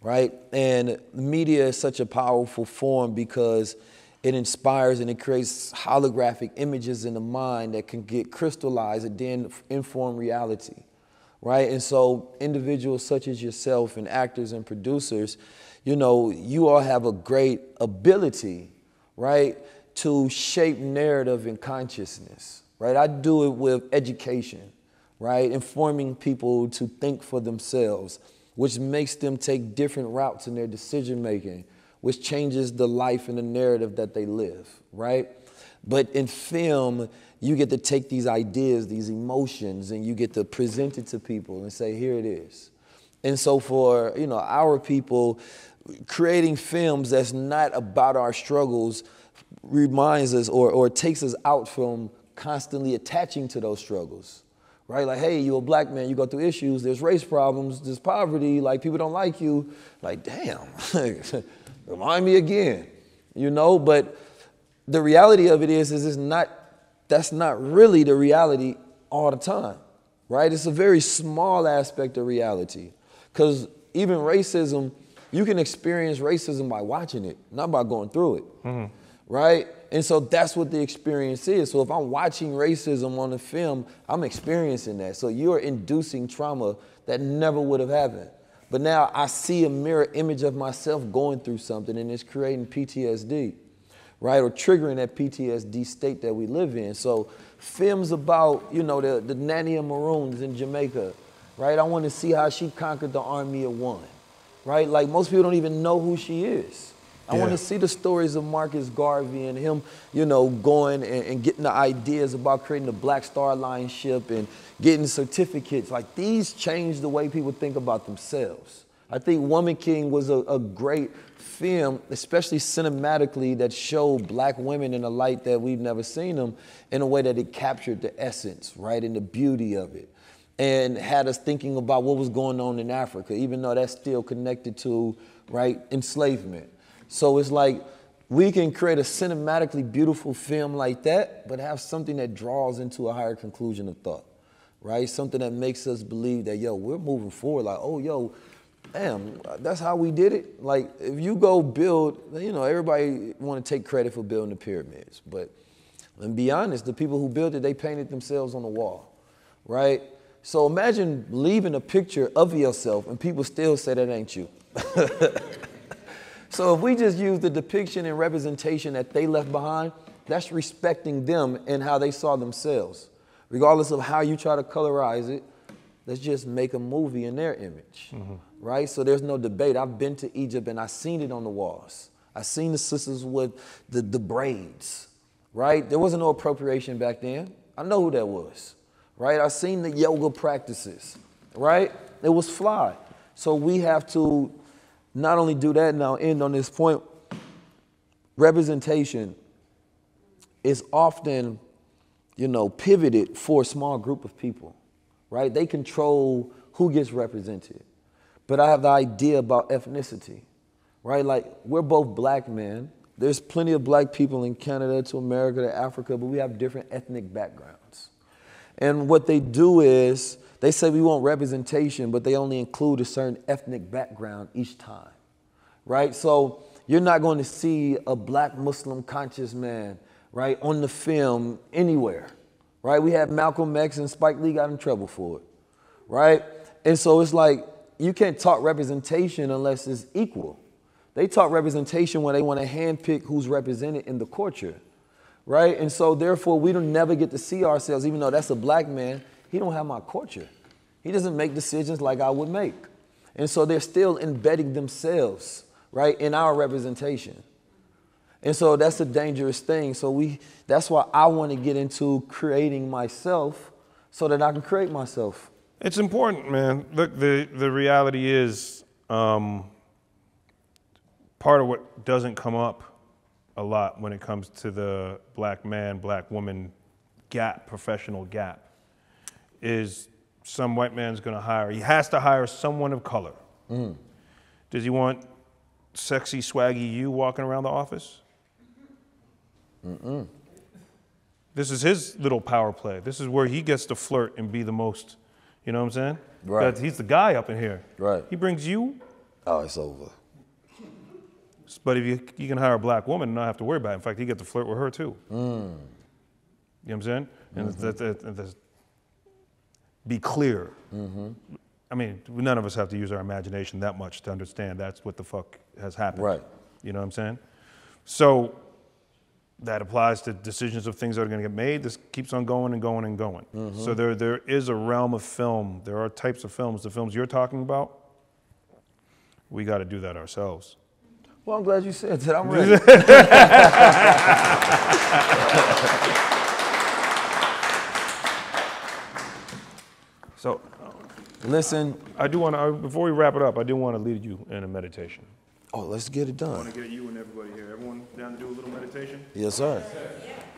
right? And media is such a powerful form because it inspires and it creates holographic images in the mind that can get crystallized and then inform reality, right? And so individuals such as yourself and actors and producers, you all have a great ability, right, to shape narrative and consciousness, right? I do it with education. Right, informing people to think for themselves. which makes them take different routes in their decision making, which changes the life and the narrative that they live, right? But in film, you get to take these ideas, these emotions, and you get to present it to people and say, here it is. And so for, you know, our people, creating films that's not about our struggles reminds us or takes us out from constantly attaching to those struggles, right? Like, hey, you're a black man, you go through issues, there's race problems, there's poverty, like people don't like you. Like, damn, remind me again, you know? But the reality of it is it's not, that's not really the reality all the time, right? It's a very small aspect of reality, because even racism, you can experience racism by watching it, not by going through it, right? And so that's what the experience is. So if I'm watching racism on the film, I'm experiencing that. So you're inducing trauma that never would have happened. But now I see a mirror image of myself going through something, and it's creating PTSD, right? Or triggering that PTSD state that we live in. So films about, you know, the Nanny of Maroons in Jamaica, right? I want to see how she conquered the army of one, right? Like, most people don't even know who she is. I want to see the stories of Marcus Garvey and him, you know, going and getting the ideas about creating the Black Star Line ship and getting certificates. Like, these change the way people think about themselves. I think Woman King was a great film, especially cinematically, that showed black women in a light that we've never seen them, in a way that it captured the essence, right, and the beauty of it, and had us thinking about what was going on in Africa, even though that's still connected to, right, enslavement. So it's like, we can create a cinematically beautiful film like that, but have something that draws into a higher conclusion of thought, right? Something that makes us believe that, yo, we're moving forward. Like, oh, yo, damn, that's how we did it. Like, if you go build, you know, everybody want to take credit for building the pyramids, but, and be honest, the people who built it, they painted themselves on the wall, right? So imagine leaving a picture of yourself and people still say that ain't you. So if we just use the depiction and representation that they left behind, that's respecting them and how they saw themselves. Regardless of how you try to colorize it, let's just make a movie in their image, right? So there's no debate. I've been to Egypt and I've seen it on the walls. I've seen the sisters with the braids, right? There wasn't no appropriation back then. I know who that was, right? I've seen the yoga practices, right? It was fly. So we have to not only do that, and I'll end on this point, representation is often, you know, pivoted for a small group of people, right? They control who gets represented. But I have the idea about ethnicity, right? Like, we're both black men. There's plenty of black people in Canada to America to Africa, but we have different ethnic backgrounds. And what they do is, they say we want representation, but they only include a certain ethnic background each time, right? So you're not going to see a black Muslim conscious man, right, on the film anywhere, right? We had Malcolm X and Spike Lee got in trouble for it, right? And so it's like, you can't talk representation unless it's equal. They talk representation when they want to handpick who's represented in the culture, right? And so therefore, we don't never get to see ourselves, even though that's a black man. He don't have my culture. He doesn't make decisions like I would make. And so they're still embedding themselves, right, in our representation. And so that's a dangerous thing. So that's why I want to get into creating myself so that I can create myself. It's important, man. Look, the reality is part of what doesn't come up a lot when it comes to the black man, black woman gap, professional gap, is some white man's gonna hire, he has to hire someone of color. Does he want sexy, swaggy you walking around the office? This is his little power play. This is where he gets to flirt and be the most, you know what I'm saying? Right. He's the guy up in here. Right. He brings you. Oh, it's over. But if you can hire a black woman and not have to worry about it. In fact, he gets to flirt with her too. You know what I'm saying? And be clear. I mean, none of us have to use our imagination that much to understand that's what the fuck has happened. Right. You know what I'm saying? So that applies to decisions of things that are gonna get made. This keeps on going and going and going. So there is a realm of film. There are types of films. The films you're talking about, we got to do that ourselves. Well, I'm glad you said that. I'm ready. So, listen. I do want to, before we wrap it up, I do want to lead you in a meditation. Oh, let's get it done. I want to get you and everybody here. Everyone down to do a little meditation? Yes, sir.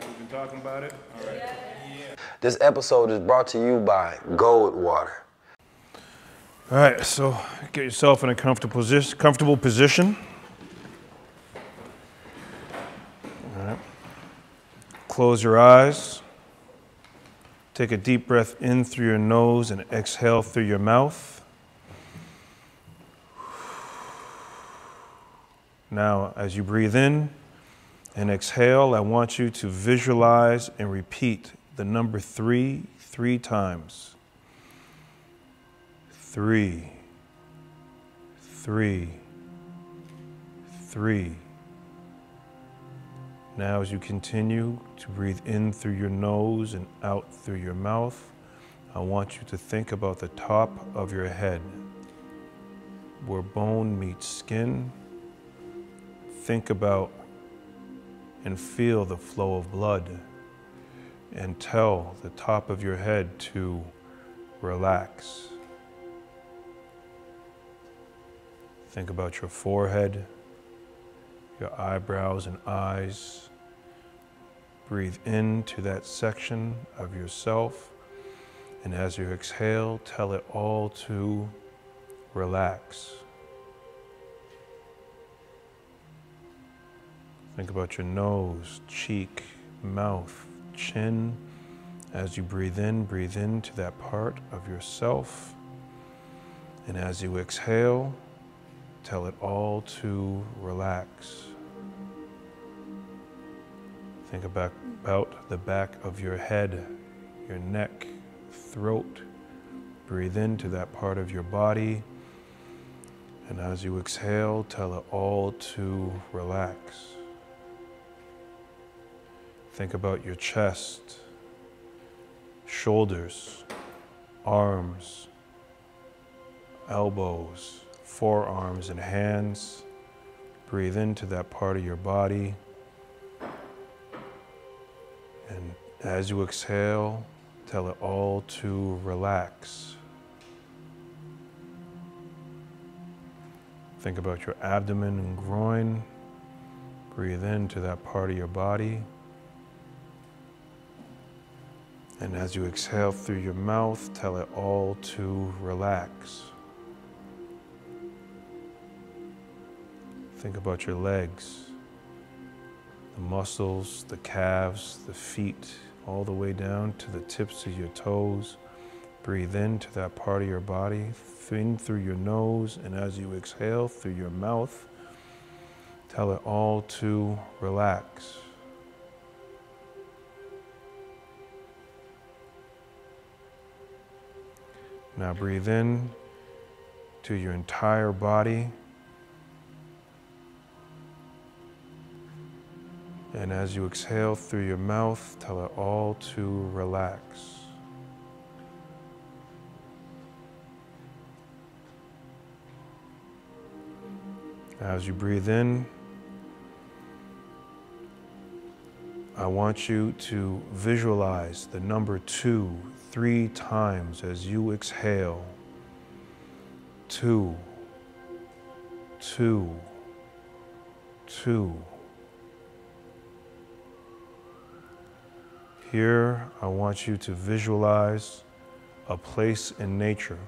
We've been talking about it. All right. Yeah. This episode is brought to you by Goldwater. All right, so get yourself in a comfortable position. Close your eyes. Take a deep breath in through your nose and exhale through your mouth. Now, as you breathe in and exhale, I want you to visualize and repeat the number 3 times. 3, 3, 3. Now, as you continue to breathe in through your nose and out through your mouth, I want you to think about the top of your head, where bone meets skin. Think about and feel the flow of blood, and tell the top of your head to relax. Think about your forehead, your eyebrows and eyes. Breathe into that section of yourself, and as you exhale, tell it all to relax. Think about your nose, cheek, mouth, chin. As you breathe in to that part of yourself, and as you exhale, tell it all to relax. Think about the back of your head, your neck, throat. Breathe into that part of your body. And as you exhale, tell it all to relax. Think about your chest, shoulders, arms, elbows, forearms and hands. Breathe into that part of your body. And as you exhale, tell it all to relax. Think about your abdomen and groin. Breathe into that part of your body. And as you exhale through your mouth, tell it all to relax. Think about your legs, the muscles, the calves, the feet, all the way down to the tips of your toes. Breathe into that part of your body, in through your nose, and as you exhale through your mouth, tell it all to relax. Now breathe in to your entire body. And as you exhale through your mouth, tell it all to relax. As you breathe in, I want you to visualize the number 2, 3 times as you exhale. 2, 2, 2. Here, I want you to visualize a place in nature,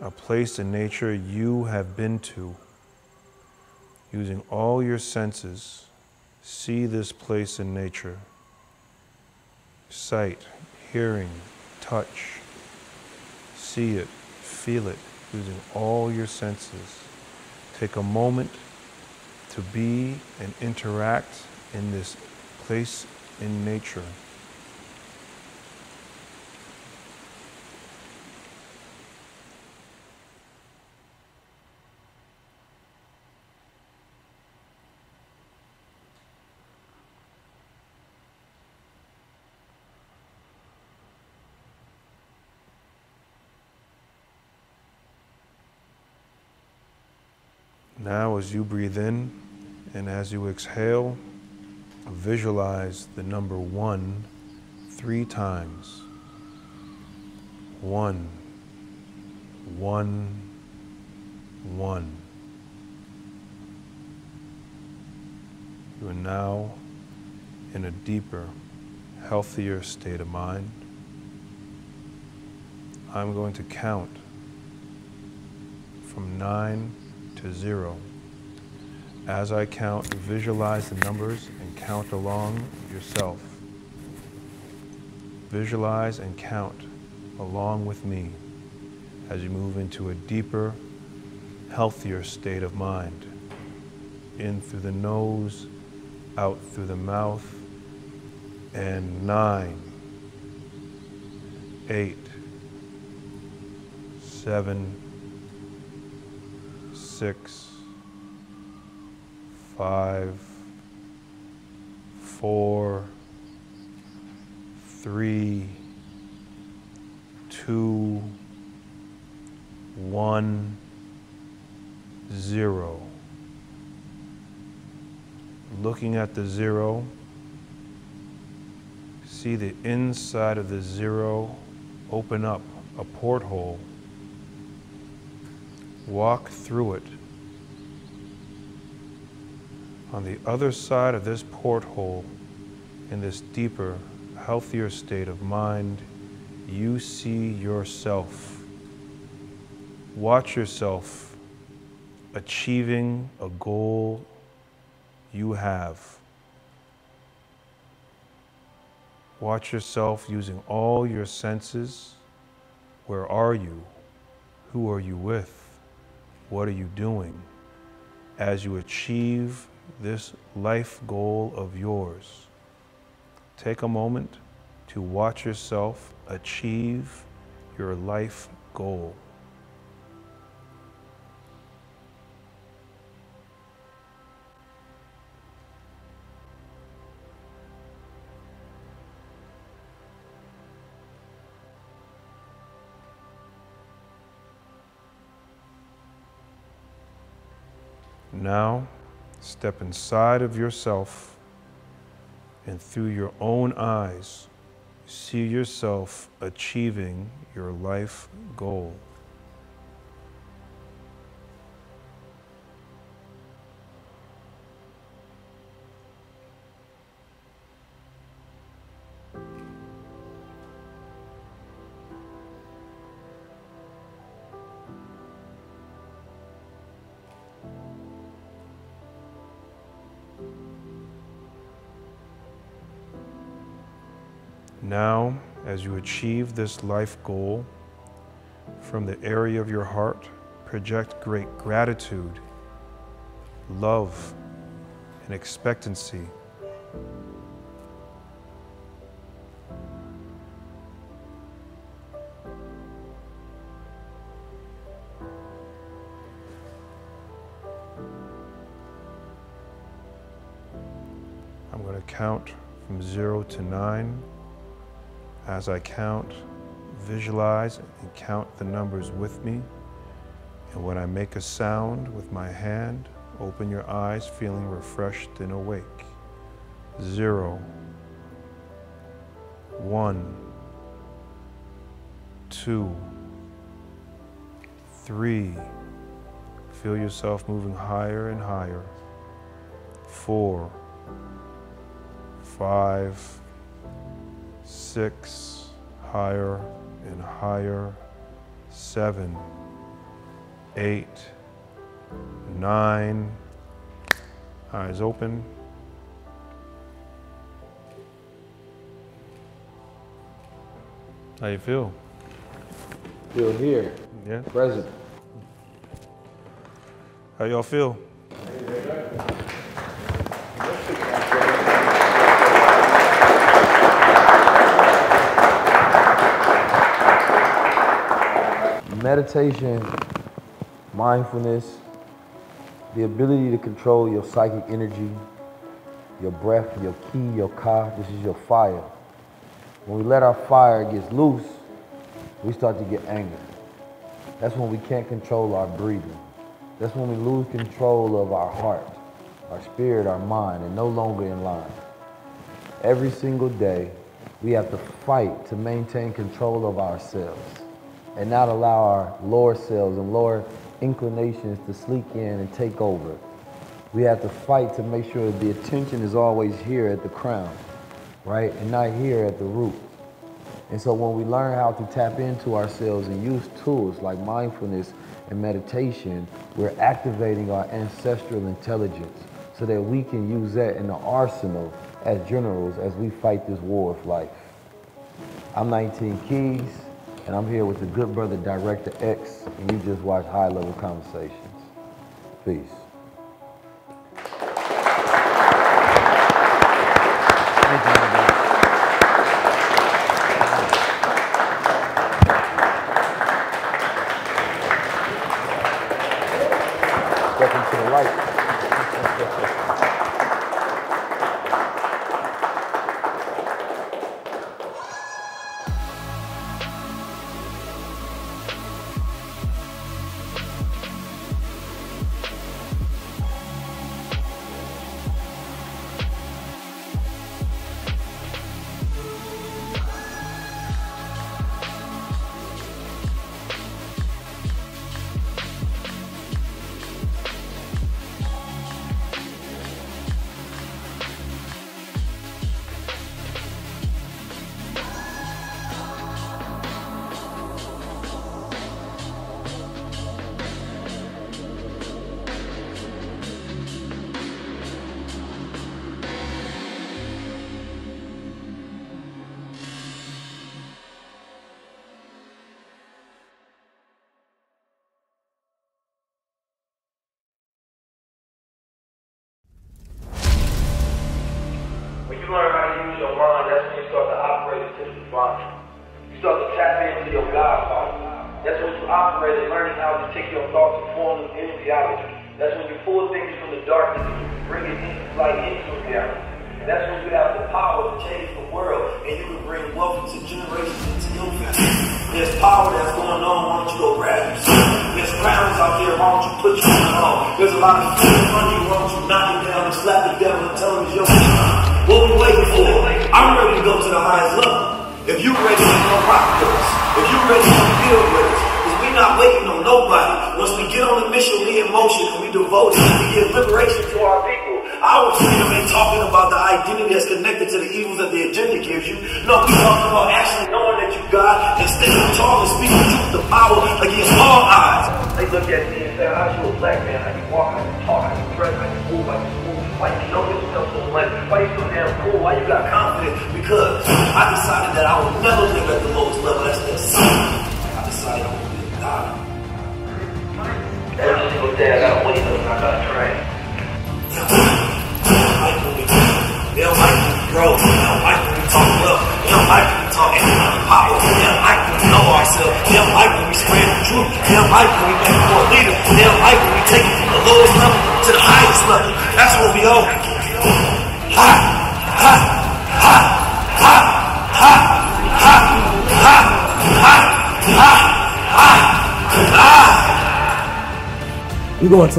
a place in nature you have been to. Using all your senses, see this place in nature. Sight, hearing, touch. See it, feel it, using all your senses. Take a moment to be and interact in this place in nature. Now, as you breathe in and as you exhale, visualize the number 1 3 times. 1, 1, 1. You are now in a deeper, healthier state of mind. I'm going to count from 9 to 0. As I count, visualize the numbers and count along yourself. Visualize and count along with me as you move into a deeper, healthier state of mind. In through the nose, out through the mouth, and 9, 8, 7, 6, 5, 4, 3, 2, 1, 0. Looking at the 0, see the inside of the 0 open up a porthole. Walk through it. On the other side of this porthole, in this deeper, healthier state of mind, you see yourself. Watch yourself achieving a goal you have. Watch yourself using all your senses. Where are you? Who are you with? What are you doing as you achieve this life goal of yours? Take a moment to watch yourself achieve your life goal. Now, step inside of yourself and through your own eyes, see yourself achieving your life goal. Now, as you achieve this life goal, from the area of your heart, project great gratitude, love, and expectancy. I'm going to count from 0 to 9. As I count, visualize and count the numbers with me. And when I make a sound with my hand, open your eyes feeling refreshed and awake. 0, 1, 2, 3. Feel yourself moving higher and higher. 4, 5, 6, higher and higher, 7, 8, 9, eyes open. How you feel? Feel here, yeah. Present. How y'all feel? Meditation, mindfulness, the ability to control your psychic energy, your breath, your ki, your ka, this is your fire. When we let our fire get loose, we start to get angry. That's when we can't control our breathing. That's when we lose control of our heart, our spirit, our mind, and no longer in line. Every single day, we have to fight to maintain control of ourselves and not allow our lower selves and lower inclinations to sneak in and take over. We have to fight to make sure that the attention is always here at the crown, right? And not here at the root. And so when we learn how to tap into ourselves and use tools like mindfulness and meditation, we're activating our ancestral intelligence so that we can use that in the arsenal as generals as we fight this war of life. I'm 19 Keys, and I'm here with the good brother Director X, and you just watched High Level Conversations. Peace. We're going to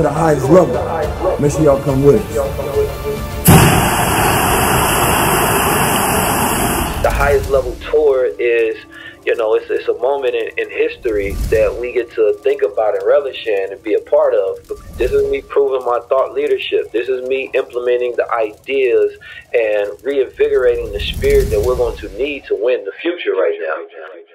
the highest level. Make sure y'all come with us. The highest level tour is, you know, it's a moment in history that we get to think about and relish in and be a part of. This is me proving my thought leadership. This is me implementing the ideas and reinvigorating the spirit that we're going to need to win the future right now.